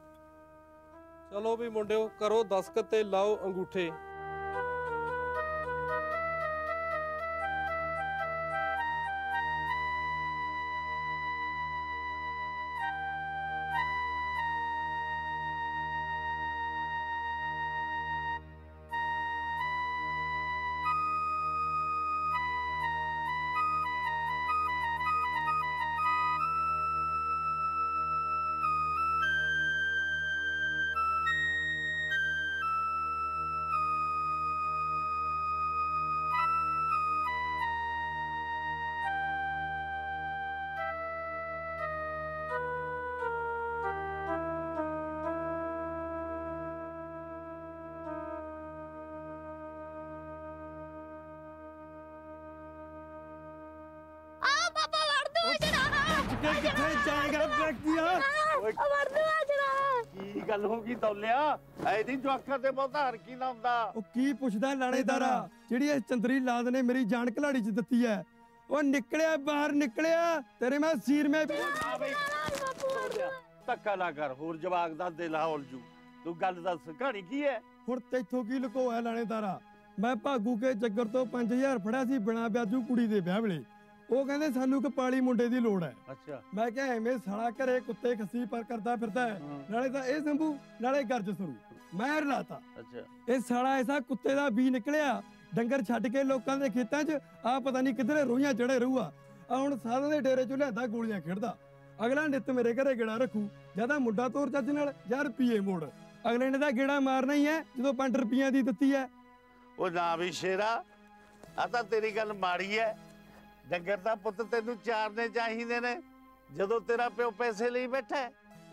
चलो भी मुंडिओ करो दस्तखत ते लाओ अंगूठे। धक्का ना कर होर जवाक दा दिल हौल जू। तू गल दस कहानी की है हुण? तैथों की लुकोया लाणेदारा? मैं भागू के चक्कर तो पांच हजार फड़िया सी बिना ब्याजू कुड़ी दे ब्याह वेले। ਉਹ ਕਹਿੰਦੇ ਸਾਨੂੰ ਕਪਾਲੀ ਮੁੰਡੇ ਦੀ ਲੋੜ ਹੈ। ਅੱਛਾ ਮੈਂ ਕਿਹਾ ਐਵੇਂ ਸਾਲਾ ਘਰੇ ਕੁੱਤੇ ਖੱਸੀ ਪਰ ਕਰਦਾ ਫਿਰਦਾ ਹੈ, ਨਾਲੇ ਤਾਂ ਇਹ ਸੰਭੂ ਨਾਲੇ ਗਰਜ ਸਰੂ ਮੈਂ ਰਲਾਤਾ। ਅੱਛਾ ਇਹ ਸਾਲਾ ਐਸਾ ਕੁੱਤੇ ਦਾ ਬੀ ਨਿਕਲਿਆ ਡੰਗਰ ਛੱਡ ਕੇ ਲੋਕਾਂ ਦੇ ਖੇਤਾਂ 'ਚ ਆ ਪਤਾ ਨਹੀਂ ਕਿਧਰੇ ਰੋਈਆਂ ਚੜੇ ਰਹੂਆ। ਆ ਹੁਣ ਸਾਧਾਂ ਦੇ ਡੇਰੇ 'ਚ ਲਿਆਂਦਾ ਗੋਲੀਆਂ ਖੇਡਦਾ। ਅਗਲਾ ਨਿੱਤ ਮੇਰੇ ਘਰੇ ਗੇੜਾ ਰੱਖੂ ਜਦਾਂ ਮੁੰਡਾ ਤੋਰ ਚੱਜ ਨਾਲ ਯਾਰ ਪੀਏ ਮੋੜ। ਅਗਲੇ ਨੇ ਤਾਂ ਗੇੜਾ ਮਾਰਨਾ ਹੀ ਹੈ ਜਦੋਂ ਪੰਜ ਰੁਪਈਆਂ ਦੀ ਦਿੱਤੀ ਹੈ। ਉਹ ਨਾ ਵੀ ਸ਼ੇਰਾ ਆ ਤਾਂ ਤੇਰੀ ਗੱਲ ਮਾੜੀ ਹੈ। ਡੰਗਰ ਦਾ ਪੁੱਤ ਤੈਨੂੰ ਚਾਰਨੇ ਚਾਹੀਦੇ ਨੇ ਜਦੋਂ ਤੇਰਾ ਪਿਓ ਪੈਸੇ ਲਈ ਬੈਠਾ।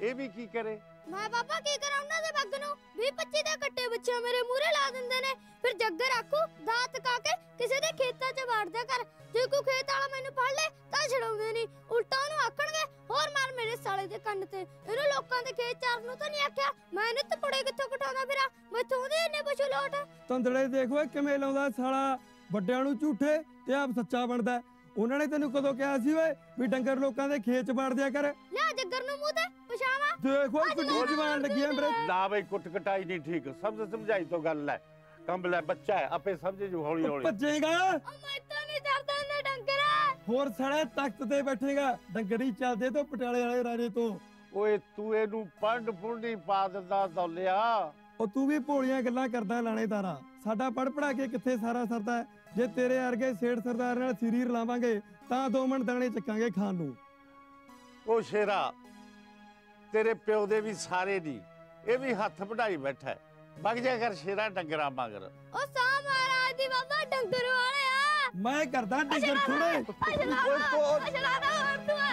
ਇਹ ਵੀ ਕੀ ਕਰੇ? ਮੈਂ ਬਾਬਾ ਕੀ ਕਰਾਂ ਉਹਨਾਂ ਦੇ ਬੱਗ ਨੂੰ ਵੀਹ ਪੱਚੀ ਦੇ ਕੱਟੇ ਬੱਚੇ ਮੇਰੇ ਮੂਹਰੇ ਲਾ ਦਿੰਦੇ ਨੇ। ਫਿਰ ਜੱਗਰ ਆਖੂ ਦਾਤ ਕਾ ਕੇ ਕਿਸੇ ਦੇ ਖੇਤਾਂ 'ਚ ਵਾੜਦਾ ਕਰ, ਜੇ ਕੋਈ ਖੇਤ ਵਾਲਾ ਮੈਨੂੰ ਫੜ ਲੇ ਤਾਂ ਛਡਾਉਂਦੇ ਨਹੀਂ, ਉਲਟਾ ਉਹਨੂੰ ਆਖਣਗੇ ਹੋਰ ਮਾਰ ਮੇਰੇ ਸਾਲੇ ਦੇ ਕੰਨ ਤੇ। ਇਹਨੂੰ ਲੋਕਾਂ ਦੇ ਖੇਤ ਚਾਰਨ ਨੂੰ ਤਾਂ ਨਹੀਂ ਆਖਿਆ ਮੈਂ। ਇਹਨੂੰ ਤਪੜੇ ਕਿੱਥੋਂ ਘਟਾਉਂਦਾ ਫਿਰਾਂ ਮੈਂ ਥੋੜੇ ਇੰਨੇ ਪਸ਼ੂ ਲੋਟ ਤੰਦੜੇ ਦੇਖੋ ਕਿਵੇਂ ਲਾਉਂਦਾ ਸਾਲਾ। ਵੱਡਿਆਂ ਨੂੰ ਝੂਠੇ ਤੇ ਆਪ ਸੱਚਾ ਬਣਦਾ। ਉਹਨਾਂ ਨੇ ਤੈਨੂੰ ਕਦੋਂ ਕਿਹਾ ਸੀ ਓਏ ਵੀ ਡੰਗਰ ਲੋਕਾਂ ਦੇ ਖੇਤ ਚ ਵੜ ਦਿਆ ਕਰ? ਲੈ ਜੱਗਰ ਨੂੰ ਮੂੰਹ ਤੇ ਪਛਾਵਾ ਦੇਖੋ ਕਿੰਨੀ ਜਵਾਨ ਲੱਗੀ ਐ ਮੇਰੇ। ਨਾ ਬਈ ਕੁੱਟ ਕਟਾਈ ਨਹੀਂ ਠੀਕ, ਸਮਝ ਸਮਝਾਈ ਤੋਂ ਗੱਲ ਐ। ਕੰਬਲਾ ਬੱਚਾ ਐ ਆਪੇ ਸਮਝ ਜੂ ਹੌਲੀ ਹੌਲੀ ਭੱਜੇਗਾ। ਉਹ ਮੈਂ ਤਾਂ ਨਹੀਂ ਡਰਦਾ ਉਹਨੇ ਡੰਗਰਾ। ਹੋਰ ਸੜੇ ਤਖਤ ਤੇ ਬੈਠੇਗਾ ਡੰਗਰੀ ਚੱਲਦੇ ਤੋਂ ਪਟਿਆਲੇ ਵਾਲੇ ਰਾਜੇ ਤੋਂ। ਓਏ ਤੂੰ ਇਹਨੂੰ ਪੰਡ ਫੁੰਡੀ ਪਾ ਦਿੰਦਾ ਦੌਲਿਆ। ਉਹ ਤੂੰ ਵੀ ਭੋਲੀਆਂ ਗੱਲਾਂ ਕਰਦਾ ਲਾਣੇਦਾਰਾ। ਸਾਡਾ ਪੜ ਪੜਾ ਕੇ ਕਿੱਥੇ ਸਾਰਾ ਸਰਦਾ? ਜੇ ਤੇਰੇ ਵਰਗੇ ਸੇਠ ਸਰਦਾਰ ਨਾਲ ਸਰੀਰ ਲਾਵਾਂਗੇ ਤਾਂ ਦੋ ਮਣ ਦਾਣੇ ਚੱਕਾਂਗੇ ਖਾਣ ਨੂੰ। ਉਹ ਸ਼ੇਰਾ ਤੇਰੇ ਪਿਓ ਦੇ ਵੀ ਸਾਰੇ ਦੀ ਇਹ ਵੀ ਹੱਥ ਵਢਾਈ ਬੈਠਾ ਹੈ। ਵਗ ਜਾ ਕਰ ਸ਼ੇਰਾ ਡੰਗਰਾਂ ਮਗਰ। ਉਹ ਸਾਹ ਮਹਾਰਾਜ ਦੀ ਬਾਬਾ ਡੰਗਰ ਵਾਲਿਆ ਮੈਂ ਕਰਦਾ ਡੰਗਰ ਥੋੜੇ। ਉਹ ਜਨਾਲਾ ਹੋਰ ਤੂੰ ਹੈ, ਉਹ ਜਨਾਲਾ ਹੋਰ ਤੂੰ ਹੈ।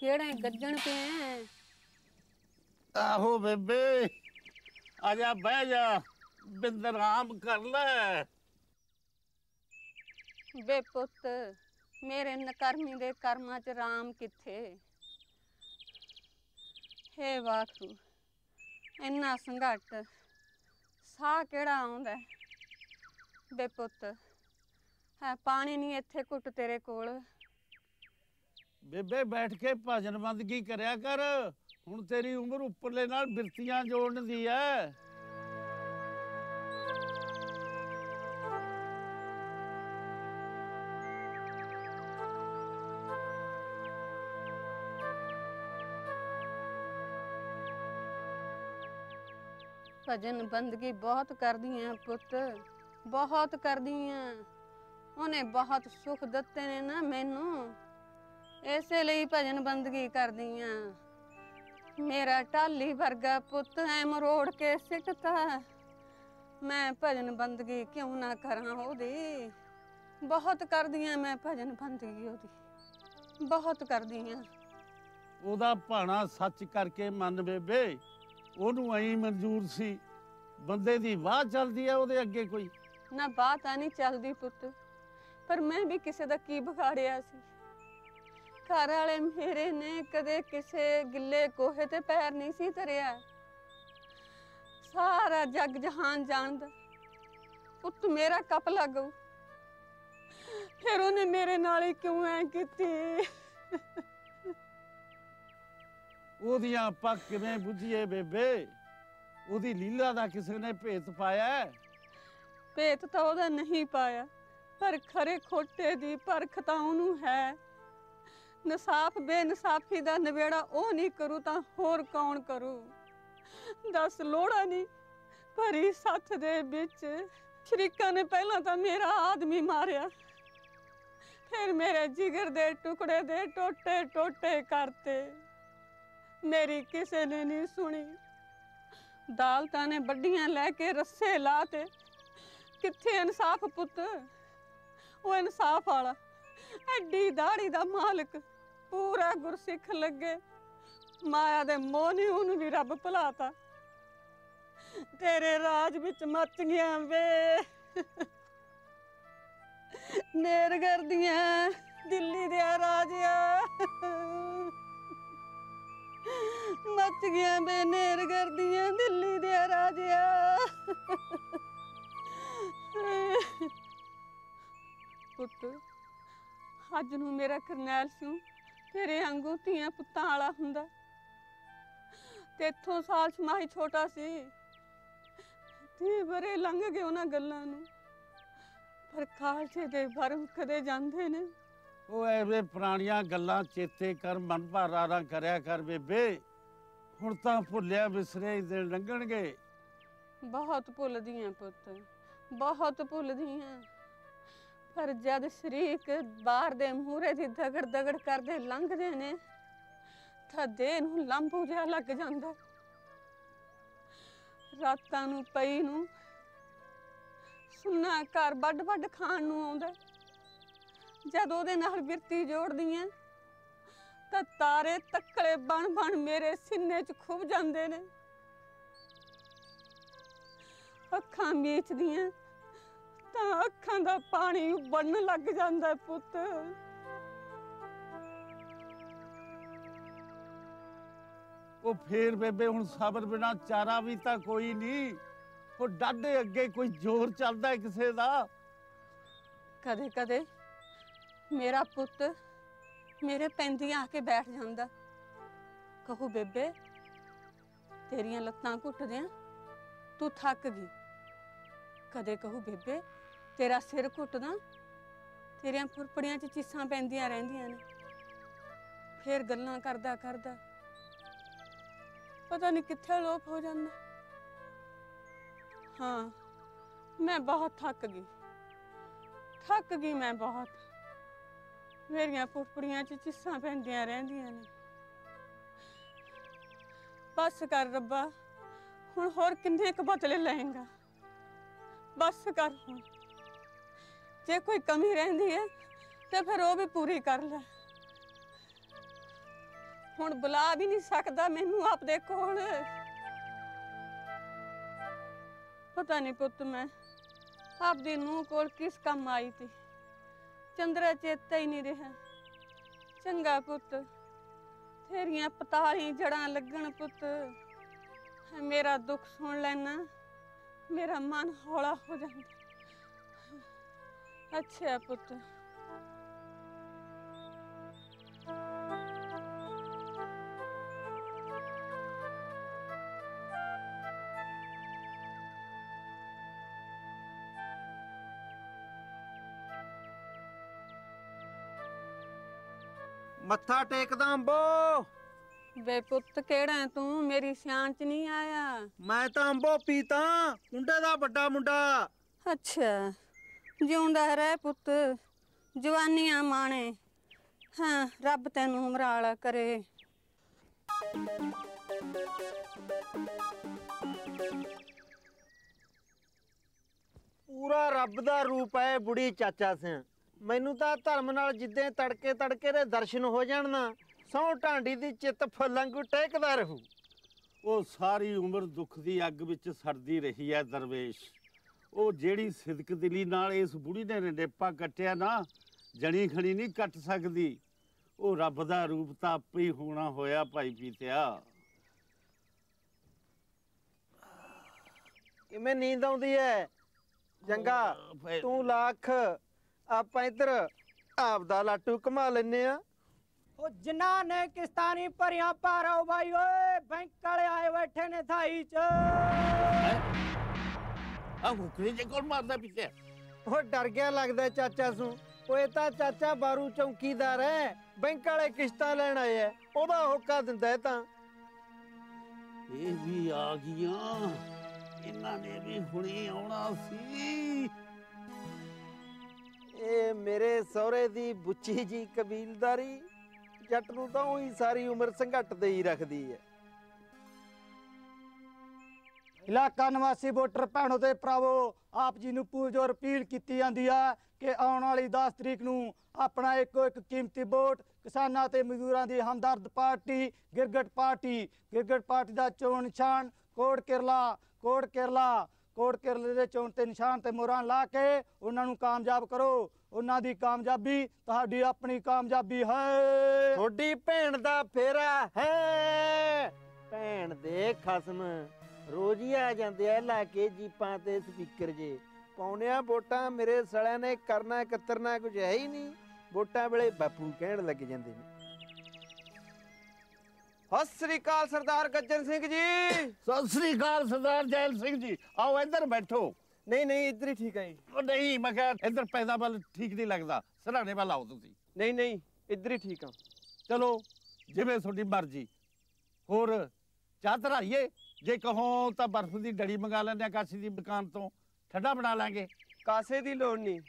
ਕਿਹੜੇ ਗੱਜਣ ਪਿਆ? ਆਹੋ ਬੇਬੇ ਆ ਜਾ ਬਹਿ ਜਾ। बिंदराम कर ले। बे पुत मेरे नकर्मी दे कर्मा च राम किथे। हे वाखू इन्ना संघट साह केड़ा आउंदा। बे पुत है पानी नहीं इत्थे कुट तेरे कोल। बेबे बैठ के भजन बंदगी करया कर, हुण तेरी उम्र उपरले नाल बिरतियां जोड़न दी है। भजन बंदगी बहुत कर दी है पुत, बहुत कर दी है। उन्हें बहुत सुख दिते ने ना मैनू, इसे लिए भजन बंदगी कर दी है। मेरा ढाली वर्गा पुत है मरोड़ के सिटता, मैं भजन बंदगी क्यों ना करा। ओदी बहुत कर दी है मैं भजन बंदगी, ओदी बहुत कर दी है। ओदा भाणा सच करके मन बेबे, ओनू ऐ मंजूर सी। बंदे दी वाह चलदी है, ओदे अगे कोई ना वाह तां नहीं चलदी पुत। पर मैं भी किसे दा की बिगाड़िया सी। घर वाले मेरे ने कदे किसे गिले कोहे ते पैर नहीं सी धरिया। सारा जग जहान जानदा पुत मेरा कपला गऊ, फिर ओने मेरे नाल ही क्यों ऐ कीती। ओदियां आपां किवें बुझीए बेबे, ओदी लीला दा किसे ने भेत पाया? भेत तां ओदा नहीं पाया, पर खरे खोटे दी परख तां ओनू है। नसाफ बेनसाफी दा नवेड़ा ओ नहीं करू तां होर कौन करू। दस लोड़ा नहीं भरी सत्थ दे विच शरीका ने पहलां तां मेरा आदमी मारिया, फिर मेरे जिगर दे टुकड़े दे टोटे टोटे करते। मेरी किसे ने नहीं सुनी, दालता ने बड्डियां लैके रस्से लाते। किथे इंसाफ पुत, वो इंसाफ आला एड्डी दाड़ी दा मालिक पूरा गुरसिख लगे। माया दे मोहनी उन भी रब भुलाता, तेरे राज विच मच गया वे नेर कर दिया दिल्ली दे राजिया। मच गया बे नेर कर दिया दिल्ली दे राजिया। पुत अज नूं मेरा करनैल सिंह तेरे आंगू तियां पुत्तां वाला हुंदा। तेथों साल छमाही छोटा सी, ती बरे लंघ गए उन्हां गल्लां नूं। पर कालजे दे भरम कदे जांदे ने। ਉਹ ਐਵੇਂ ਪੁਰਾਣੀਆਂ ਗੱਲਾਂ ਚੇਤੇ ਕਰ, ਮਨ ਭਾਰਾ ਨਾ ਕਰਿਆ ਕਰ ਬੇਬੇ। ਹੁਣ ਤਾਂ ਭੁੱਲਿਆ ਵਿਸਰੇ ਦਿਨ ਲੰਘਣਗੇ। ਬਹੁਤ ਭੁੱਲਦੀਆਂ ਪੁੱਤ, ਬਹੁਤ ਭੁੱਲਦੀਆਂ। ਪਰ ਜਦ ਸ਼ਰੀਕ ਬਾਹਰ ਦੇ ਮੂਹਰੇ ਦੀ ਦਗੜ ਦਗੜ ਕਰਦੇ ਲੰਘਦੇ ਨੇ ਤਾਂ ਦੇ ਨੂੰ ਲੰਬੂ ਜਿਹਾ ਲੱਗ ਜਾਂਦਾ। ਰਾਤਾਂ ਨੂੰ ਪਈ ਨੂੰ ਸੁੰਨਾ ਘਰ ਵੱਡ ਵੱਡ ਖਾਣ ਨੂੰ ਆਉਂਦਾ। जद ओदे नाल बिरती जोड़दी ऐ तां तारे तक्कले बन बन मेरे सीने च खुब जांदे ने। अखां मीचदियां तां अखां दा पानी उबड़न लग जांदा पुत। ओ फेर बेबे हुण साबर बिना चारा भी तां कोई नहीं। ओ डाडे अगे कोई जोर चलदा किसे दा। कदे कदे मेरा पुत मेरे पैंदियां आके बैठ जांदा। कहू बेबे तेरियां लत्तां घुटदियां तू थक गई। कदे कहू बेबे तेरा सिर घुटदा, तेरियां फुरफड़ियां च चीसां पैंदियां रहिंदियां ने। फिर गल्लां करदा करदा पता नहीं कित्थे लोप हो जांदा। हाँ मैं बहुत थक गई, थक गई मैं बहुत। मेरिया फुटपुड़िया च चिस्सा पैंदियां रहिंदियां ने। बस कर रब्बा, हुण होर किन्ने क बदले लेंगा। बस कर हुण, जे कोई कमी रहिंदी है ते फिर वो भी पूरी कर ले। हुण बुला भी नहीं सकदा मैनू आपदे कोल। पता नहीं पुत मैं आपदी नूह कोल किस कम आई थी, चंद्रा चेता ही नहीं रहा। चंगा पुत तेरिया पताली जड़ा लगन पुत, मेरा दुख सुन लेना, मेरा मन हौला हो जाता। अच्छा पुत मत्था टेकदा अंबो। वे पुत्त केड़ा है तू, मेरी सियाण च नहीं आया। मैं तो अंबो पीता कुंडे दा बड़ा मुंडा। अच्छा जिउंदा रह पुत्त, जवानियां माने। हाँ रब तैनू उमराला करे। पूरा रब दा रूप है बुढ़ी चाचा सिंह। मैनू तो धर्म नाल जिद्दे तड़के तड़के दे दर्शन हो जाणना, सौ ढांडी दी चित फलंगू टेकदा रहू। वो सारी उम्र दुख दी अग विच सड़दी रही है दरवेश। वो जेड़ी सिदक दिली नाल इस बुढ़ी ने रंडेपा कट्टिया ना, जनी खणी नहीं कट सकदी। वो रब दा रूप तां आपे ही होना होया भाई पीतिया। किवें नींद आउंदी है जंगा, तू लाख ਆਪਾਂ इधर आपदा लाटू घुमा लेने। जिन्ना ने किस्तां नहीं भरियां भारा भाई ओए, बैंक वाले आए बैठे ने थाई च। आ हुकरी जे कोण मारदा पिछे ओ डर गया लगदा चाचा सू। ओए ता चाचा बारू चौकीदार है, बैंक वाले किस्तां लेण आए है, ओदा होका दिंदा है। तां ए भी आ गईयां, इन्हां ने भी हुणे आउणा सी। ए मेरे सौरे दी बुच्ची जी कबीलदारी जट नूं तां उही सारी उम्र संघट दे ही रखदी है। इलाका निवासी वोटर भैणों ते भरावो, आप जी नूं पूज और अपील कीती जांदी है कि आउण वाली दस तरीक नूं अपना इक्को इक कीमती वोट किसानां ते मजदूरां दी हमदर्द पार्टी गिरगट पार्टी गिरगट पार्टी दा चोण निशान कोड़ केरला कोड़ केरला कोट केरले दे चोण ते निशान ते मोहरां ला के उन्हां नूं कामयाब करो। उन्हां दी कामयाबी तुहाडी अपनी कामयाबी है। थोड़ी भैण दा फेरा है। भैण दे खसम रोज ही आ जांदे आ लाके जीपां ते स्पीकर जे पाउणिया वोटां। मेरे सड़े ने करना कतरना कुछ है ही नहीं। वोटां वेले बापू कहण लग जांदे ने। सत श्री अकाल सरदार गज्जन सिंह जी। सत श्री अकाल सरदार जैल सिंह जी, आओ इधर बैठो। नहीं नहीं इधर ही ठीक है। ओ नहीं मैं इधर पैदा वाल ठीक नहीं लगता, सराहने वाल आओ तुम। नहीं नहीं इधर ही ठीक है। चलो जिमें थोड़ी मर्जी। होर चाह धराइए, जे कहो तो बर्फ की डड़ी मंगा लें कासे की दुकान तो, ठंडा बना लेंगे। कासे की लोड़ नहीं।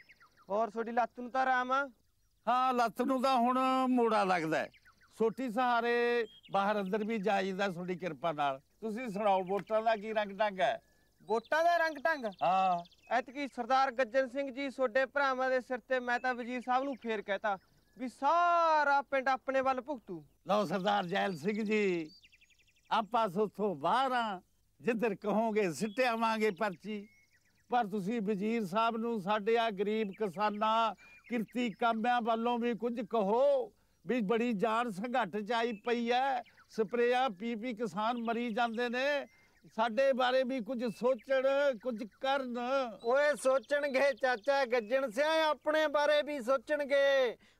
और थोड़ी लत्त नूं तां आराम आ। हाँ लत्त नूं तां हुण मोड़ा लगता है, छोटी सहारे बाहर अंदर भी जाइदा थोड़ी कृपा नाल। तुसीं सुणाओ वोटां दा की रंग ढंग है? वोटां दा रंग ढंग हां ऐतकी सरदार गज्जन सिंह जी सोडे भरावां दे सिर ते मैं तां वजीर साहब नूं फेर कहता भी सारा पिंड अपने वल भुगतू। लो सरदार जैल सिंह जी आपां सोथों बाहर आं, जिधर कहोगे सिट्टे आवांगे पर्ची। पर तुसीं वजीर साहब नूं साडे आ गरीब किसानां किरती कामियां वालों भी कुछ कहो भी। बड़ी जान संघट च आई पई है, स्प्रेया पी पी किसान मरी जाते ने। साडे बारे भी कुछ सोचण कुछ करन। ओए सोचणगे चाचा गज्जन सिंह, अपने बारे भी सोचणगे।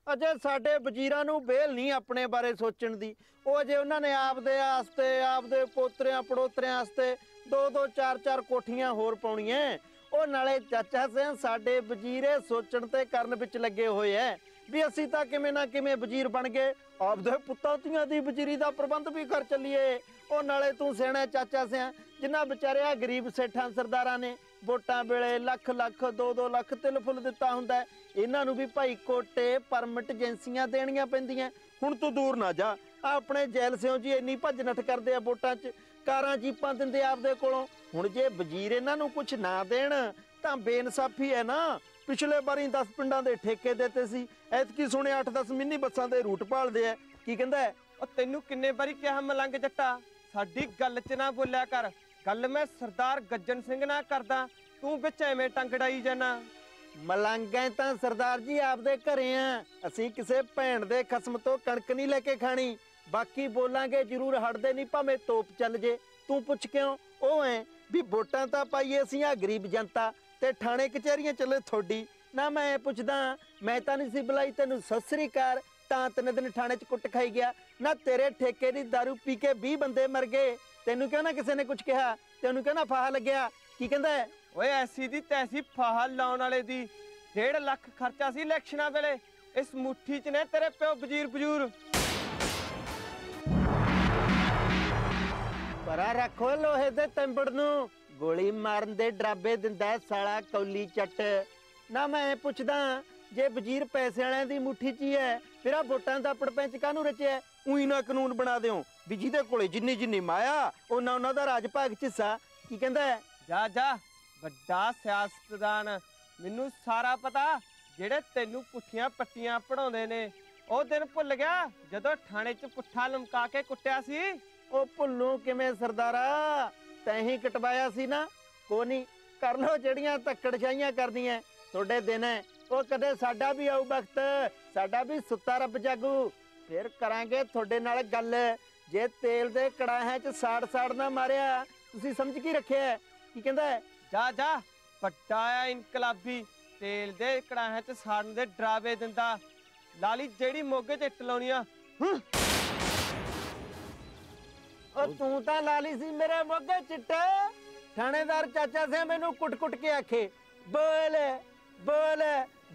अजे साडे वजीरां नूं बेल नहीं अपने बारे सोचण दी। ओ जे उन्हां ने आपदे आस्ते आपदे पोतरियां पड़ोतरियां आस्ते दो दो चार चार कोठियां होर पाउणीआं। ओ नाले चाचा सिंह साडे वजीरे सोचण ते करन विच लगे होए है भी असीं तां किवें ना किवें वजीर बन गए, आपदे पुत्तां धीआं दी वजीरी दा प्रबंध भी कर चलीए। ओ नाले तूं सिआणा चाचा सिंह, जिन्हां विचारिया गरीब सेठां सरदारां ने वोटां वेले लख लख दो दो लख तिल फुल दित्ता हुंदा है, इन्हां नूं भी भाई कोटे परमिट एजेंसियां देणीआं पैंदियां। हुण तूं दूर ना जा। अपने जैल सिंह जी इन्नी भज नठ करदे आ वोटां च, कारां जीपां दिंदे आपदे कोलों। हुण जे वजीर इन्हां नूं कुछ ना देण तां बेइनसाफी है ना। पिछले बारी दस पिंडां दे ठेके देते सी, ऐतकी सुने अठ दस मिनी बसां दे रूट भालदे ऐ। की कहंदा है? ओ तैनूं किन्ने बारी किहा मलंग जट्टा, साडी गल च ना बोलिया कर। गल मैं सरदार गज्जन सिंह ना करदा, तू विच एवें टंग अड़ाई जाना। मलंगा तां सरदार जी आपदे घरे आ, असीं किसे भैण दे खसम तो कणक नहीं लेके खानी। बाकी बोलांगे जरूर, हटदे नहीं भावें तोप चल जे। तू पुछ क्यों? ओ ऐ भी वोटां तां पाईए असीं आ गरीब जनता ते थाणे कचहरियां चले थोड़ी ना। मैं पुछदा, मैं तां नहीं सी बुलाई तैनूं सत श्री अकाल, तां तीन दिन थाणे च कुट खाई गया ना। तेरे ठेके दी दारू पी के बीह बंदे मर गए, तेनूं क्यों ना किसी ने कुछ कहा? तेनूं क्यों ना फाहा लग्गिया? की कहंदा है ओए ऐसी दी तैसी फाहा लाउण वाले दी। डेढ़ लख खर्चा सी इलेक्शनां वेले, इस मुट्ठी च ने तेरे पिओ वजीर बजूर। परा रखो लोहे दे तंबड़ नूं, गोली मारन दे डराबे दिंदा साला कौली चट ना। मैं पुछदा, जे वजीर पैसे वालियां दी मुट्ठी च है फिर आ वोटां दा पड़पैंच काहनूं रचिया? उई ना कानून बना दिओ भी जिहदे कोले जिन्नी जिन्नी माया ओना ओना दा राज भाग च हिस्सा। की कहंदा है? जा जा वड्डा सियासतदान, मैनूं सारा पता, जेड़े तैनूं पुठियां पट्टियां पढ़ाउंदे ने। ओह दिन भुल गया जदों थाणे च पुठा लमका के कुट्टिया सी? ओ भुल्लू किवें सरदारा, तैं ही कटवाया सी ना। कोई नहीं, कर लो जड़ियां तकड़छाइयां करदियां, थोड़े दिन है। ओ कदे साडा भी आऊ वक्त, साडा भी सुत्ता रब जागू, फिर करांगे थोड़े नाल गल। जे तेल दे कड़ाहां च साड़ साड़ ना मारिया, तुसीं समझ की रखिया? की कहंदा है? जा जा पट्टाया इनकलाबी, तेल दे कड़ाहां च साड़न दे डरावे दिंदा। लाली जेड़ी मोगे ते टलाउणीआ। ओ तू तां लाली सी मेरे मोगे चिट्टे। थानेदार चाचा से मैनू कुट कुट के आखे बोल बोल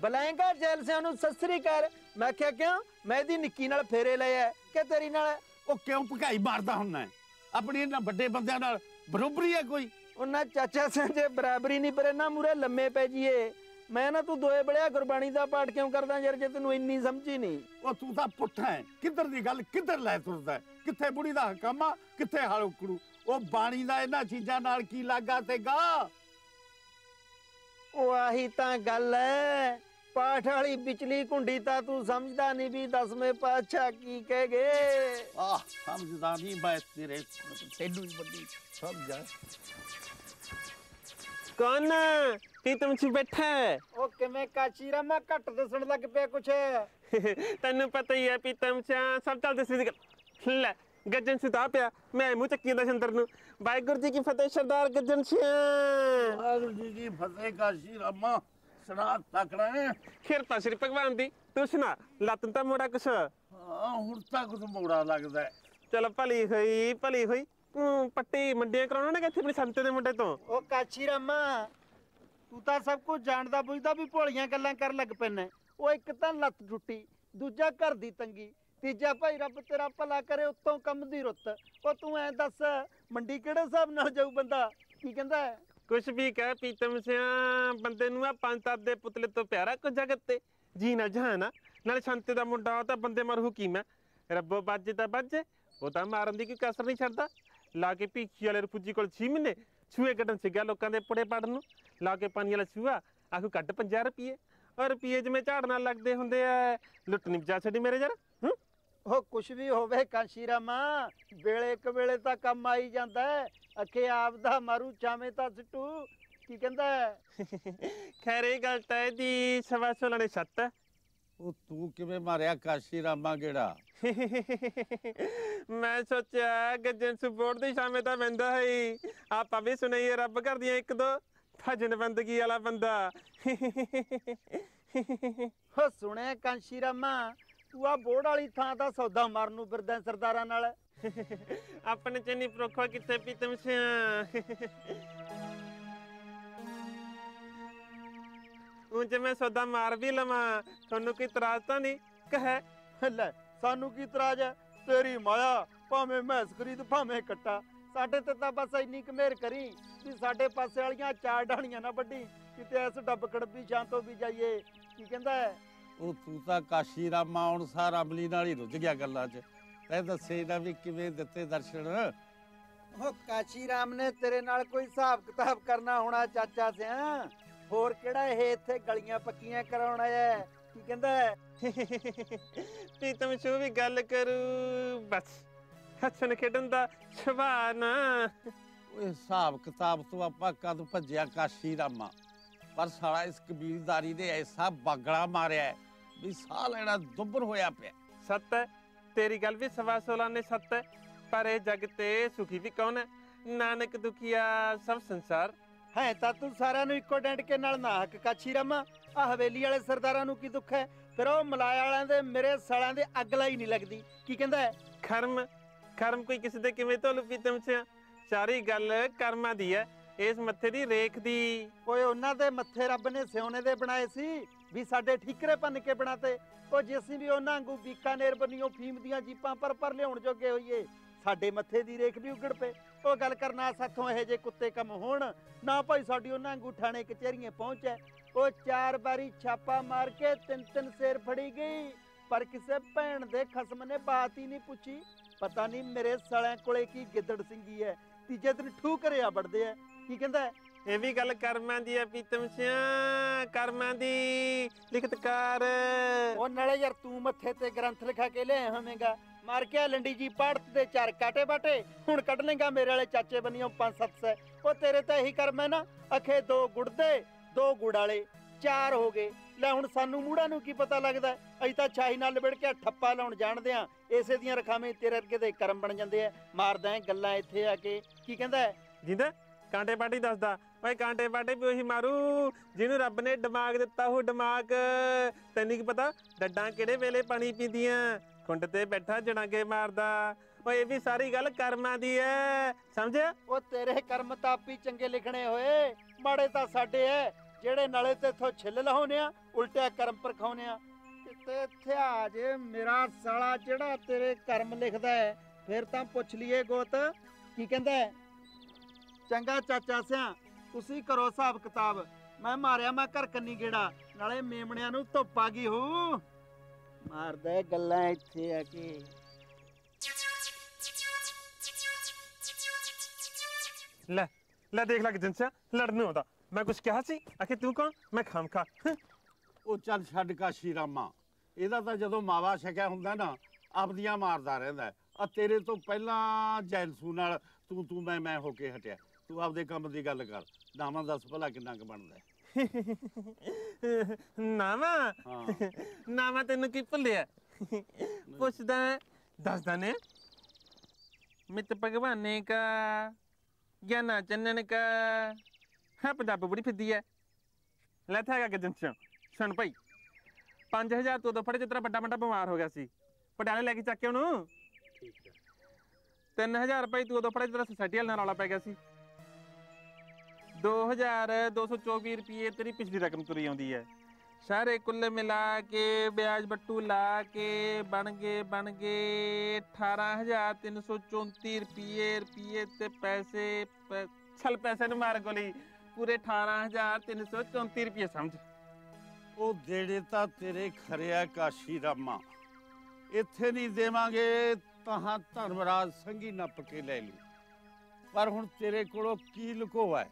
बलाएंगा जेल से उन्होंने ससरी कर। मैं क्या क्यों? मैं दी निक्की नाल फेरे ले है क्या तेरी नाल? ओ क्यों पकाई मारदा हुन्ना है? अपने इन्हां बड़े बंदियां नाल बराबरी है कोई? उन्हां चाचा से जे बराबरी नहीं पर ना मुरे लम्मे पै जीए। मैं ना तू दोए बड़िया गुरबाणी दा पाठ क्यों करदा यार जे तैनूं इन्नी समझी नहीं? ओ तू तां पुट्ठा है, किधर दी गल किधर ले तुरदा है? किथे बुड़ी दा हकामा, किथे हाल उकड़ू। ओ बाणी दा इन्हां चीजां नाल की लागा ते गा। ओ आही तां गल है, पाठ वाली बिचली कुंडी तां तू समझदा नहीं भी दसवें पातशाह की कह गए। आह समझदा नहीं मैं तेरे, तैनूं बड़ी समझ आ। कौन तुम च बैठा है? ओ किवें काची रामा घट दसण लग पिया कुछ? तैनूं पता ही है भी तुम च सब चल दसी। ले गज्जन सिता पिया, मैं मूंह चक्की दा छंदर नूं। वाहिगुरू जी की फतेह सरदार गज्जन सिंह। वाहिगुरू जी की फतेह। काशी रामा सुना तकड़ा है किरपा श्री भगवान दी। तू सुना, लत्त तां मोड़ा कुछ? हां हुण तां कुछ मोड़ा लगदा है। चल भली होई भली होई। पट्टी मंडियां कराउणा ना किथे अपने संते दे मुंडे तो। ओ काशी रामा तू तां सब कुछ जाणदा बुझदा भी भोलियां गल्लां कर लग पैना। ओ एक तां लत्त टुटी, दूजा घर दी तंगी, तीजा भाई रब तेरा भला करे उत्तों कम दी रुत्त। ओ तू ऐ दस मंडी किहड़े हिसाब नाल जाऊ बंदा? की कहंदा है? कुछ भी कह पीतम सिया, बंदे नूं आ पंज तत दे पुतले तो प्यारा कुछ जगत ते जीना जहाना। नाले शांति दा मुंडा तां बंदे मारू हकीम है, रब्बो बज्जे तां बज्जे, ओ तां मारन दी कोई कसर नहीं छड्डदा। ला के भीखी वाले रपुजी कोल छे महीने छूए कड्डन च गया लोकां दे पुड़े पाड़न नूं। ला के पानी वाला छूआ आखू कड्ड पंजा रुपये और रुपये जिवें झाड़ नाल लगदे हुंदे आ। लुट्ट नहीं बचा छड्डी मेरे यार। ओ कुछ भी होवे काशी रामा, बेले क बेले तां कम आई जांदा है। अखे आप दा मारू चावें तां सिट्टू। की कहंदा है? खैर इह गल तां दी सवा सौ लणे सत्त। ओ तू किवें मारिया काशी रामा गेड़ा? मैं सोचा गज्जन सपोर्ट दी शामें तां वैंदा है। आपां भी सुनईए रब घर दियां इक दो, भजन बंदगी वाला बंदा। ओ सुणिया काशी रामा, तूआ बोर्ड वाली थां दा सौदा मारनू फिरदा सरदारां नाल? अपने च नहीं प्रोखा किथे पीतम सिया। उँज मैं सौदा मार भी लवां, थानू कोई इतराज तां नहीं? कह ले सानू की इतराज है? तेरी माया भावें मैस खरीद भावें कट्टा, साडे ते तां बस इन्नी क मेहर करी कि साडे पासे वालियां चार डाणियां ना वड्डी किते इस डब्ब कड़बी छां तो भी जाइए। की कहंदा है? ओ तू तां काशी रामा अनुसार अमली नाल ही रुझ गया गल्लां च। तैं दस्से ना भी किवें दित्ते दर्शन? ओ काशी राम ने तेरे नाल कोई हिसाब किताब करना होना चाचा सिया। होर किहड़ा इह इत्थे गलियां पक्कियां कराउण आया है? की कहंदा है? प्रीतम शू भी गल करू बस हसन खेडन दा सुभाना। हिसाब किताब तो आपा कद भजया काशी रामा, पर साला इस कबीलदारी ने ऐसा बागड़ा मारिया है भी साल एड़ा दुब्बर होया पे। सत्त है, तेरी गल भी सवा सोलह ने सत्त है, पर ए जग ते सुखी भी कौन है? नानक दुखिया सब संसार है। ता तू सारा नु इको डेंट के नाल नाहक काशी रामा। आ हवेली वाले सरदारा नु की दुख है, पर ओ मलाया वालें दे मेरे सालां दे अगला ही नहीं लगदी। की कहंदा है? खर्म खर्म कोई किसी दे किवें तो लुपी तमछिया। सारी गल कर्मा दी है, इस मत्थे दी रेख दी। ओए उन्हां दे मत्थे रब ने सोने दे बनाए सी भी साडे ठीकरे पन के बनाते। ओ जिसी भी उन्हां वांगू बीकानेर बनियो फीम दियां जीपां पर पर लियाउण जोगे होईए, साडे मत्थे दी रेख भी उगड़ पे। ओ गल करना साथों इहो जे कुत्ते कम होण ना भाई। साडी उन्हां वांगू थाणे कचहरीए पहुंच है। ओ चार बारी छापा मार के तीन तीन शेर फड़ी गई, पर किसे भैण दे खसम ने बात ही नहीं पूछी। पता नहीं मेरे सड़े कोले की गिदड़ सिंगी है। तीजे दिन ठू करे आ बढ़दे है। की कहंदा है? ए वी गल कर्मां दी है पीतम सिया, कर्मां दी लिखतकार। ओ नाले यार तू मत्थे ते ग्रंथ लिखा के ले होवेंगा। मार के लंडी जी पाड़त दे चार काटे बाटे, हुण कढ लेंगा मेरे वाले चाचे बनियों पांच सत सै। ओ तेरे ते ही कर्म है ना, अखे दो गुड़ दे दो गुड़ाले चार हो गए। लै हुण सानू मूड़ा नू की पता लगदा है? अज तां छाही नाल लिबड़ के ठप्पा लाउण जाणदे आ। इसे दियां रखावें तेरे अरके दे कर्म बन जांदे आ। मारदा है गल्लां इत्थे आके। की कहंदा है? जिंदा कांटे पाटी दसदा भाई, कांटे पाटे भी उही मारू जिन्हूं रब ने दिमाग दिता हो। दिमाग तैनूं की पता डड्डां किहड़े वेले पानी पींदियां? खुंड ते बैठा जणांगे मारदा। ओ इह वी सारी गल कर्मां दी है, समझिआ? ओ तेरे कर्म तां आपी चंगे लिखणे होए, माड़े तां साडे है जेड़े नाले ते थो छिल लाने उल्टे कर्म पर खाने। आज मेरा साला जेड़ा तेरे कर्म लिखदा है, फिर तां पुछ लिये गोत। की कहंदा है? चंगा चाचा सिया, तुसी करो हिसाब किताब, मैं मारिया मैं घर कन्नी गेड़ा। नाले मेमणियां नू धुप आ गई हो। मारदा गल्लां इत्थे आ के। ले ले देख ला जिनसा लड़ने होंदा। मैं कुछ कहा सी? आखिर तू कौन? मैं खाम खा। ओ चल छड्ड काशी रामा, इहदा तां जदों मावा छकिया हुंदा ना आपदियां मारदा रहिंदा। आ तेरे तो पहला जैलसू नाल तू तू मैं मैं होके हटिया। तू आपदे काम दी गल कर। नामा दस भला किन्ना क बनदा है? नामा नामा तैनूं की भुल्लिया? पुछदा दसदा ने मित भगवाने का ज्ञाना चन्नन का। हाँ पंजाब बड़ी फिरदी है। लैथ है गजनसियों सुन भाई, पांच हज़ार तू उदों फड़े जिस तरह बड़ा बड़ा बीमार हो गया सी। पटियाले लैके चक के उन्हूं तीन हज़ार भाई तू उदों फड़े जिस तरह सोसाइटी वाले नाल रौला पै गया सी। दो हज़ार दो सौ चौबी रुपये तेरी पिछली रकम तुरी आउंदी है। सारे कुल मिला के ब्याज बट्टू ला के बन गए बन गए अठारह हज़ार तीन सौ चौंती रुपये रुपये ते पैसे पै... छल पैसे ने मार गोली पूरे अठारह हजार तीन सौ चौंती रुपये समझ। ओ देड़े ता तेरे खरिया काशी रामा, इत्थे नहीं देवांगे तहां धर्मराज संघी नप के ले लू। पर हुण तेरे कोलों की लुकोआ है?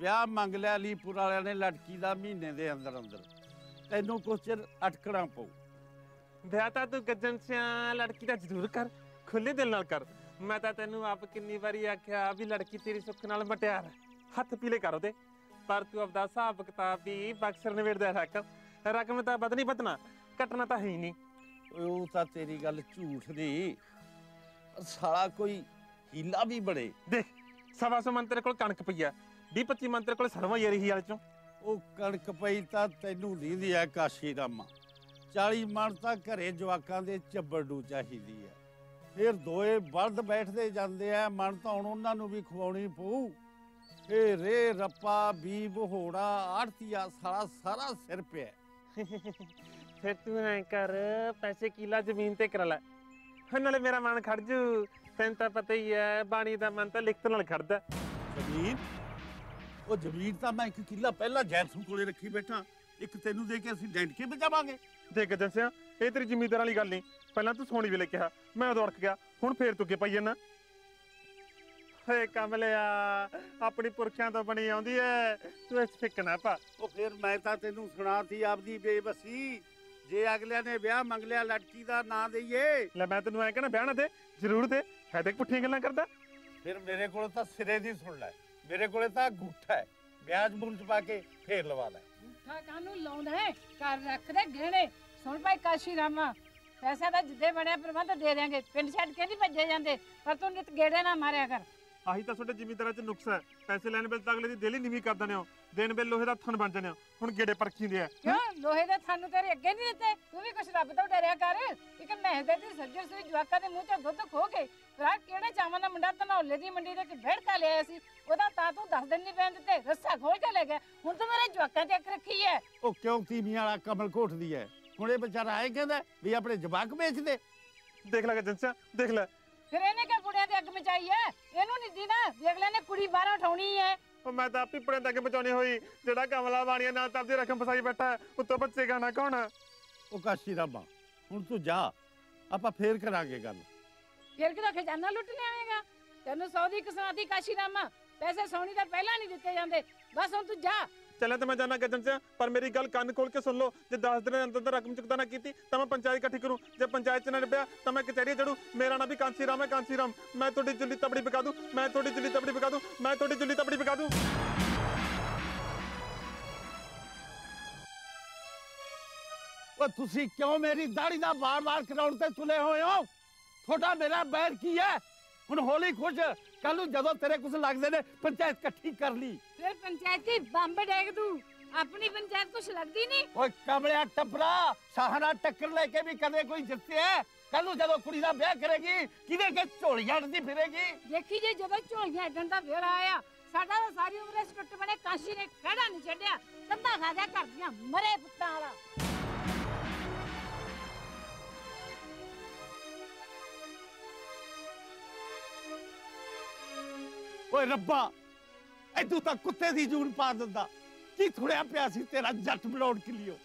विआह मंग लिया अलीपुर वालियां ने लड़की दा महीने दे अंदर अंदर। तैनूं कुछ चिर अटकना पऊ। विआह तां तू गज्जन सिया लड़की दा जरूर कर, खुले दिल नाल कर। मैं तां तैनूं आप किन्नी वारी आख्या भी लड़की तेरी सुख नाल मटियार है, हथ पीले करो दे। पर तू अपना हिसाब किताब भी बक्सर निबेड़दा रख। रकम तां बद नहीं बदना, घटना तां है ही नहीं। ओह तां तेरी गल झूठ दी, साला कोई हीला भी बड़े। देख सवा सौ मन तेरे कोल कणक पई आ, बीह पच्ची मन तेरे कोल सरवा ही रही वाले चों। ओह कणक पई तां तैनूं लींदी आ काशी रामा। चाली मन तां घरे जवाकां दे चब्बड़ू चाहीदी आ। फिर दोए बल्द बैठदे जांदे आ। मन तां हुण उन्हां नूं भी खवाउणी पऊ। ए रे रप्पा बीब होड़ा आड़तिया सारा सारा सिर पे है। फिर तू ऐ कर, पैसे किला जमीन ते करा लै। नाले मेरा मन खड़ जू। तैनूं तां पता ही है बाणी दा मन तां लिखत नाल खड़दा। जमीन? ओ जमीन तां मैं इक किला पहला जैसू कोले रखी बैठा। इक तैनूं दे के असीं डेंट के बचावांगे। देख दस्सिया ए तेरी जमींदार वाली गल नहीं। पहलां तू सोनी वेले कहा, मैं उदों अड़क गया। हुण फेर तू के पाई जाना? हे कमलिया, अपनी पुरखियां तो बनी आउंदी है, तू इस फिक ना पा। ओ फिर मैं तां तैनूं सुणाती आपदी बेबसी। जे अगलियां ने विआह मंग लिया लड़की दा नां देईए। लै मैं तैनूं ऐ कहना, ब्याह ना दे, जरूर दे। है ते पुठियां गल्लां करदा। फिर मेरे को सिरे दी सुनना है, मेरे को गुठा है ब्याज मुल चुका के फेर लवाना है। गुठा कानू लाउंदा है कर रख दे घेरे। सुन भाई काशी रामा पैसा दा जिद्दे बने प्रबंध दे देंगे, पिंड छड़ के नहीं भजे जांदे, पर तू नित गेड़े ना मारया कर। आही तां सोडे जिमीदारां च नुकसा है, पैसे लैण वेले तां अगले दी देली नीवी कर दने हो, देण वेले लोहे दा थन बन जने हो। हुण गेड़े परखींदे आ क्यों लोहे दा थन तेरे अगे नहीं दिते, तू भी कुछ रब तो डरया कर। इक महल दे दी सज्जर सी जवाका दे मुंह च दुध खो गए, पर केड़ा चावां दा मुंडा तनौले दी मंडी दे इक भेड़का ले आया सी, ओदा तां तू दस दिन नहीं पैन दिते, रस्सा खोल के ले गया। हुण तू मेरे जवाका ते अख रखी है। ओ क्यों तीवी वाला कमल कोठ दी है ਹੁਣੇ ਵਿਚਾਰਾ ਆਏ ਕਹਿੰਦਾ ਵੀ ਆਪਣੇ ਜਵਾਕ ਵੇਚ ਦੇ। ਦੇਖ ਲੈ ਜੰਸਿਆ ਦੇਖ ਲੈ ਫਿਰ ਇਹਨੇ ਕਿ ਬੁੜਿਆਂ ਦੇ ਅੱਗ ਮਚਾਈ ਐ, ਇਹਨੂੰ ਨਹੀਂ ਦੀ ਨਾ ਵੀ ਅਗਲੇ ਨੇ ਕੁੜੀ ਬਾਹਰੋਂ ਉਠਾਉਣੀ ਐ। ਉਹ ਮੈਂ ਤਾਂ ਆਪੀ ਬੁੜਿਆਂ ਦੇ ਅੱਗ ਮਚਾਉਣੀ ਹੋਈ, ਜਿਹੜਾ ਕਮਲਾ ਬਾਣੀਆਂ ਨਾਲ ਤਾਂ ਆਪਦੀ ਰਕਮ ਫਸਾਈ ਬੈਠਾ, ਉੱਤੋਂ ਬੱਚੇ ਗਾਣਾ ਕੌਣ। ਉਹ ਕਾਸ਼ੀ ਰਾਮਾ ਹੁਣ ਤੂੰ ਜਾ, ਆਪਾਂ ਫੇਰ ਕਰਾਂਗੇ ਗੱਲ। ਫੇਰ ਕਿਹਦਾ ਖਜ਼ਾਨਾ ਲੁੱਟ ਲਿਆਵੇਂਗਾ? ਤੈਨੂੰ ਸੌਦੀ ਕਿਸਾਦੀ ਕਾਸ਼ੀ ਰਾਮਾ ਪੈਸੇ ਸੌਣੀ ਦਾ ਪਹਿਲਾਂ ਨਹੀਂ ਦਿੱਤੇ ਜਾਂਦੇ, ਬਸ ਹੁਣ ਤੂੰ ਜਾ। चले तो मैं जाना गजन से, पर मेरी गल कान खोल के सुन लो। जो दस दिन अंदर रकम चुकता ना की तो मैं पंचायत इकट्ठी करूँ, जब पंचायत ना निपया तो मैं कचहरी चढ़ू। मेरा ना भी कांसी राम है, कांसी राम। मैं थोड़ी जुली तबड़ी बिका दूँ, मैं थोड़ी जुली तबड़ी बिका दूँ, मैं थोड़ी जुली तबड़ी बिका दूँ। तुसी क्यों मेरी दाढ़ी दा बार बार कराउण ते तुले होए हो? थोड़ा मेरा बैर की है ਹੁਣ ਹੋਲੀ ਖੁਸ਼ ਕੱਲੂ ਜਦੋਂ ਤੇਰੇ ਕੁਝ ਲੱਗਦੇ ਨੇ ਪੰਚਾਇਤ ਇਕੱਠੀ ਕਰ ਲਈ ਫਿਰ ਪੰਚਾਇਤੀ ਬੰਬ ਡੇਗ ਦੂ। ਆਪਣੀ ਪੰਚਾਇਤ ਕੁਝ ਲੱਗਦੀ ਨਹੀਂ। ਓਏ ਕਮਲਿਆ ਟੱਪਰਾ ਸਾਹਨਾ ਟੱਕਰ ਲੈ ਕੇ ਵੀ ਕਦੇ ਕੋਈ ਜਿੱਤੇ ਕੱਲੂ ਜਦੋਂ ਕੁੜੀ ਦਾ ਵਿਆਹ ਕਰੇਗੀ ਕਿਹਦੇ ਕੇ ਝੋਲੀਆਂ ਢੰਦੀ ਫਿਰੇਗੀ। ਦੇਖੀ ਜੇ ਜਦੋਂ ਝੋਲੀਆਂ ਢੰਨ ਦਾ ਵੇਲਾ ਆਇਆ ਸਾਡਾ ਤਾਂ ਸਾਰੀ ਉਮਰ ਇਸ ਟੁੱਟ ਬਣੇ ਕਾਸ਼ੀ ਨੇ ਖੜਾ ਨਹੀਂ ਛੱਡਿਆ। ਕੰਧਾ ਖਾਦਿਆ ਕਰਦੀਆਂ ਮਰੇ ਪੁੱਤਾਂ ਵਾਲਾ। ओए रब्बा एदू तक कुत्ते दी जून पा दिंदा की थुड़िया पिया सी तेरा जट बलौड़ किलियो।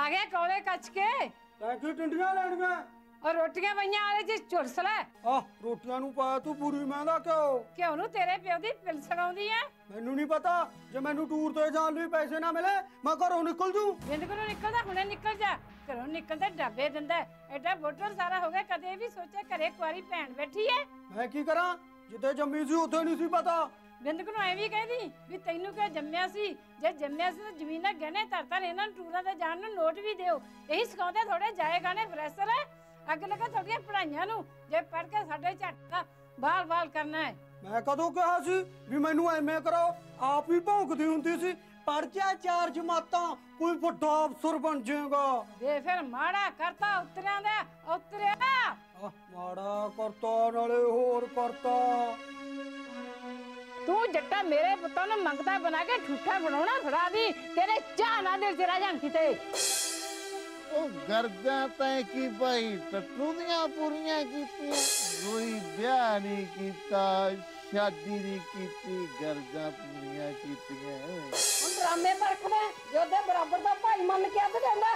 आ गया कौले कच के टैंकी टिंडियां लैण गया और रोटियां पईयां आले जी चुरसला। आह रोटियां नू पाया तू पूरी महंगा क्यों? क्यों नू तेरे प्यो दी पिलसण आउंदी ऐ? मैनू नहीं पता, जे मैनू टूर ते जाण लई पैसे ना मिले मैं घरों निकल जू। जिंद घरों निकलदा हुणे निकल जा, घरों निकलदा डाबे दिंदा। एडा बोटर सारा हो गया, कदे भी सोचे घरे कुआरी भैण बैठी ऐ। मैं की करा, जिथे जम्मी सी उथे नहीं सी पता। बिंद को ऐ भी कहदी भी तैनू क्या जम्मिया सी? जे जम्मिया सी तो जमीनां गहने तरतर इन्हां नू टूरां ते जाण नू नोट भी दिओ। यही सिखाउंदे थोड़े जाएगा ने प्रोफेसर अग लगा थोड़िया पढ़ाइयां नू, जे पढ़ के साडे झटका बाल बाल करना है। मैं कदों कहा सी भी मैनू एमए कराओ, आप ही भौंकदी हुंदी सी पढ़ जा चार जमाता कोई वड्डा अफसर बन जाएगा। ये फिर माड़ा करता उतरिया दा उतरिया माड़ा करता नाले होर करता। तू जट्टा मेरे पुत्तां नू मंगता बना के ठूठा बनाउणा फड़ा दी, तेरे चाह ना दे जरा जां किते। गर्दा तैं की भाई टट्टू दियां पूरियां कीतियां, कोई ब्याह नहीं कीता, शादी नहीं कीती, गर्दा पूरियां कीतियां। हुण ड्रामे परखदा जोदे बराबर दा भाई मन के अध जांदा।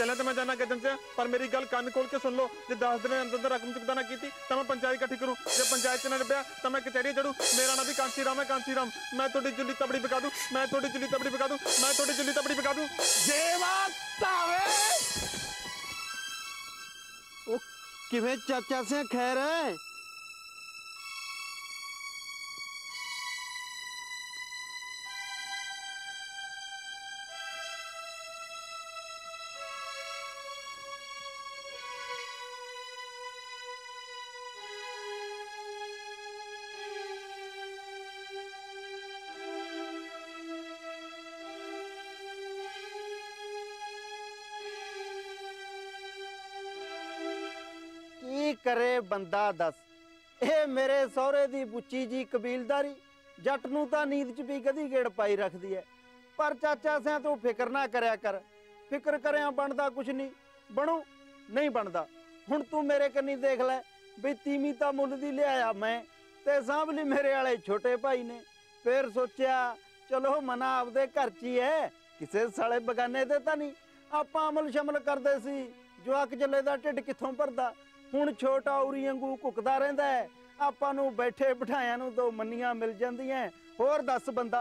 चले तो मैं जाना गजन से, पर मेरी गल कान खोल के सुन लो। जो दस दिन अंदर रकम चुकता ना की तो मैं पंचायत इकट्ठी करूँ, जब पंचायत ना निपया तो मैं कचहरी चढ़ू। मेरा ना भी कांसी राम है, कांसी राम। मैं थोड़ी जुली तबड़ी बिका दूँ, मैं थोड़ी जुली तबड़ी बिका दूँ, मैं थोड़ी जुली तबड़ी बिका दूँ। ओ किवें चाचा से खैर है? करे बंदा दस, ए मेरे सौरे दी बुच्ची जी कबीलदारी जट नू तां नींद च भी कदी गेड़ पाई रखदी है। पर चाचा सियां तू फिक्र ना करया कर, फिक्र करें बनदा कुछ नहीं, बनू नहीं बनदा। हुण तू मेरे कन्नी देख लै भी तीमी तां मुल दी लिआया मैं ते सांभ लई मेरे वाले छोटे भाई ने। फिर सोचिया चलो मना आपदे घर च ही है, किसे साले बगाने दे तां नहीं। आपां अमल शमल करदे सी, जवाक जल्ले दा ढिड कित्थों भरदा। हुण छोटा उरी वांगू घुकदा रहिंदा है, ਆਪਾਂ ਨੂੰ बैठे ਬਿਠਾਇਆ ਨੂੰ ਦੋ ਮੰਨੀਆਂ मिल ਜਾਂਦੀਆਂ। ਹੋਰ दस बंदा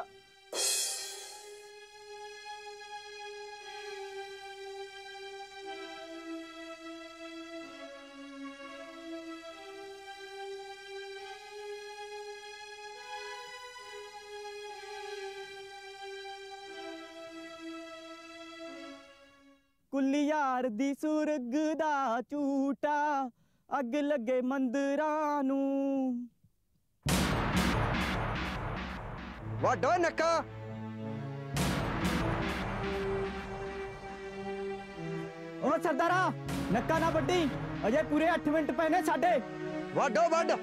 कुली यार दी सुरग दा झूटा अग लगे मंदिरां नू। वाडा नक्का ओ सरदारा नक्का ना बड्डी अजे पूरे अठ मिनट पे ने साडे। वाडो वाड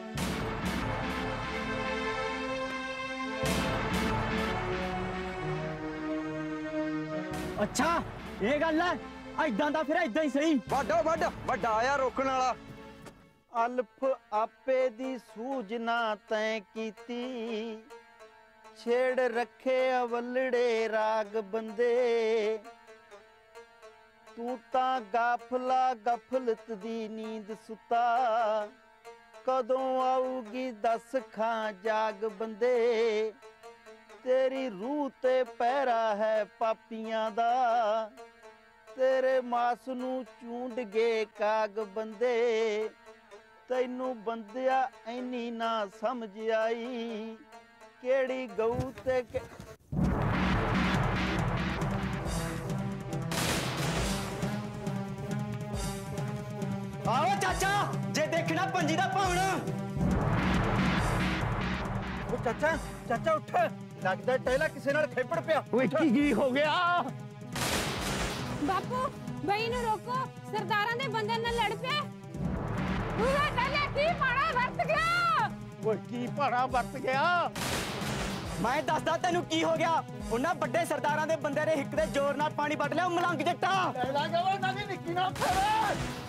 अच्छा ये गल है इदा का फिर इदा ही सही। वाडा वाडा वाडा आया रोकने वाला। अल्फ आपे दी सूझ ना तैं कीती छेड़ रखे अवलड़े राग बंदे तू तां गाफला गफलत दी नींद सुता कदों आऊगी दस खां जाग बंदे तेरी रूह ते पैरा है पापियां दा तेरे मास नू चूंड गे काग बंदे तैनू बंदिया ऐनी ना समझ आई केड़ी गऊ ते के... आओ चाचा जे देखना पंजी दा पावना। ओ चाचा चाचा उठ लगदा टैला किसे नाल खेपड़ पिया। ओए की हो गया बापू बई नू रोको सरदारां दे बंदे नाल लड़ पे। ओए टैला की पाड़ा वरत गया। ओए की पाड़ा वरत गया मैं दसदा तैनू की हो गया। उन्हां बड्डे सरदारां दे बंदे ने हिक दे जोर नाल पानी वट लिया मलंग जट्टा। टैला गवल ना निक्की ना फेरे।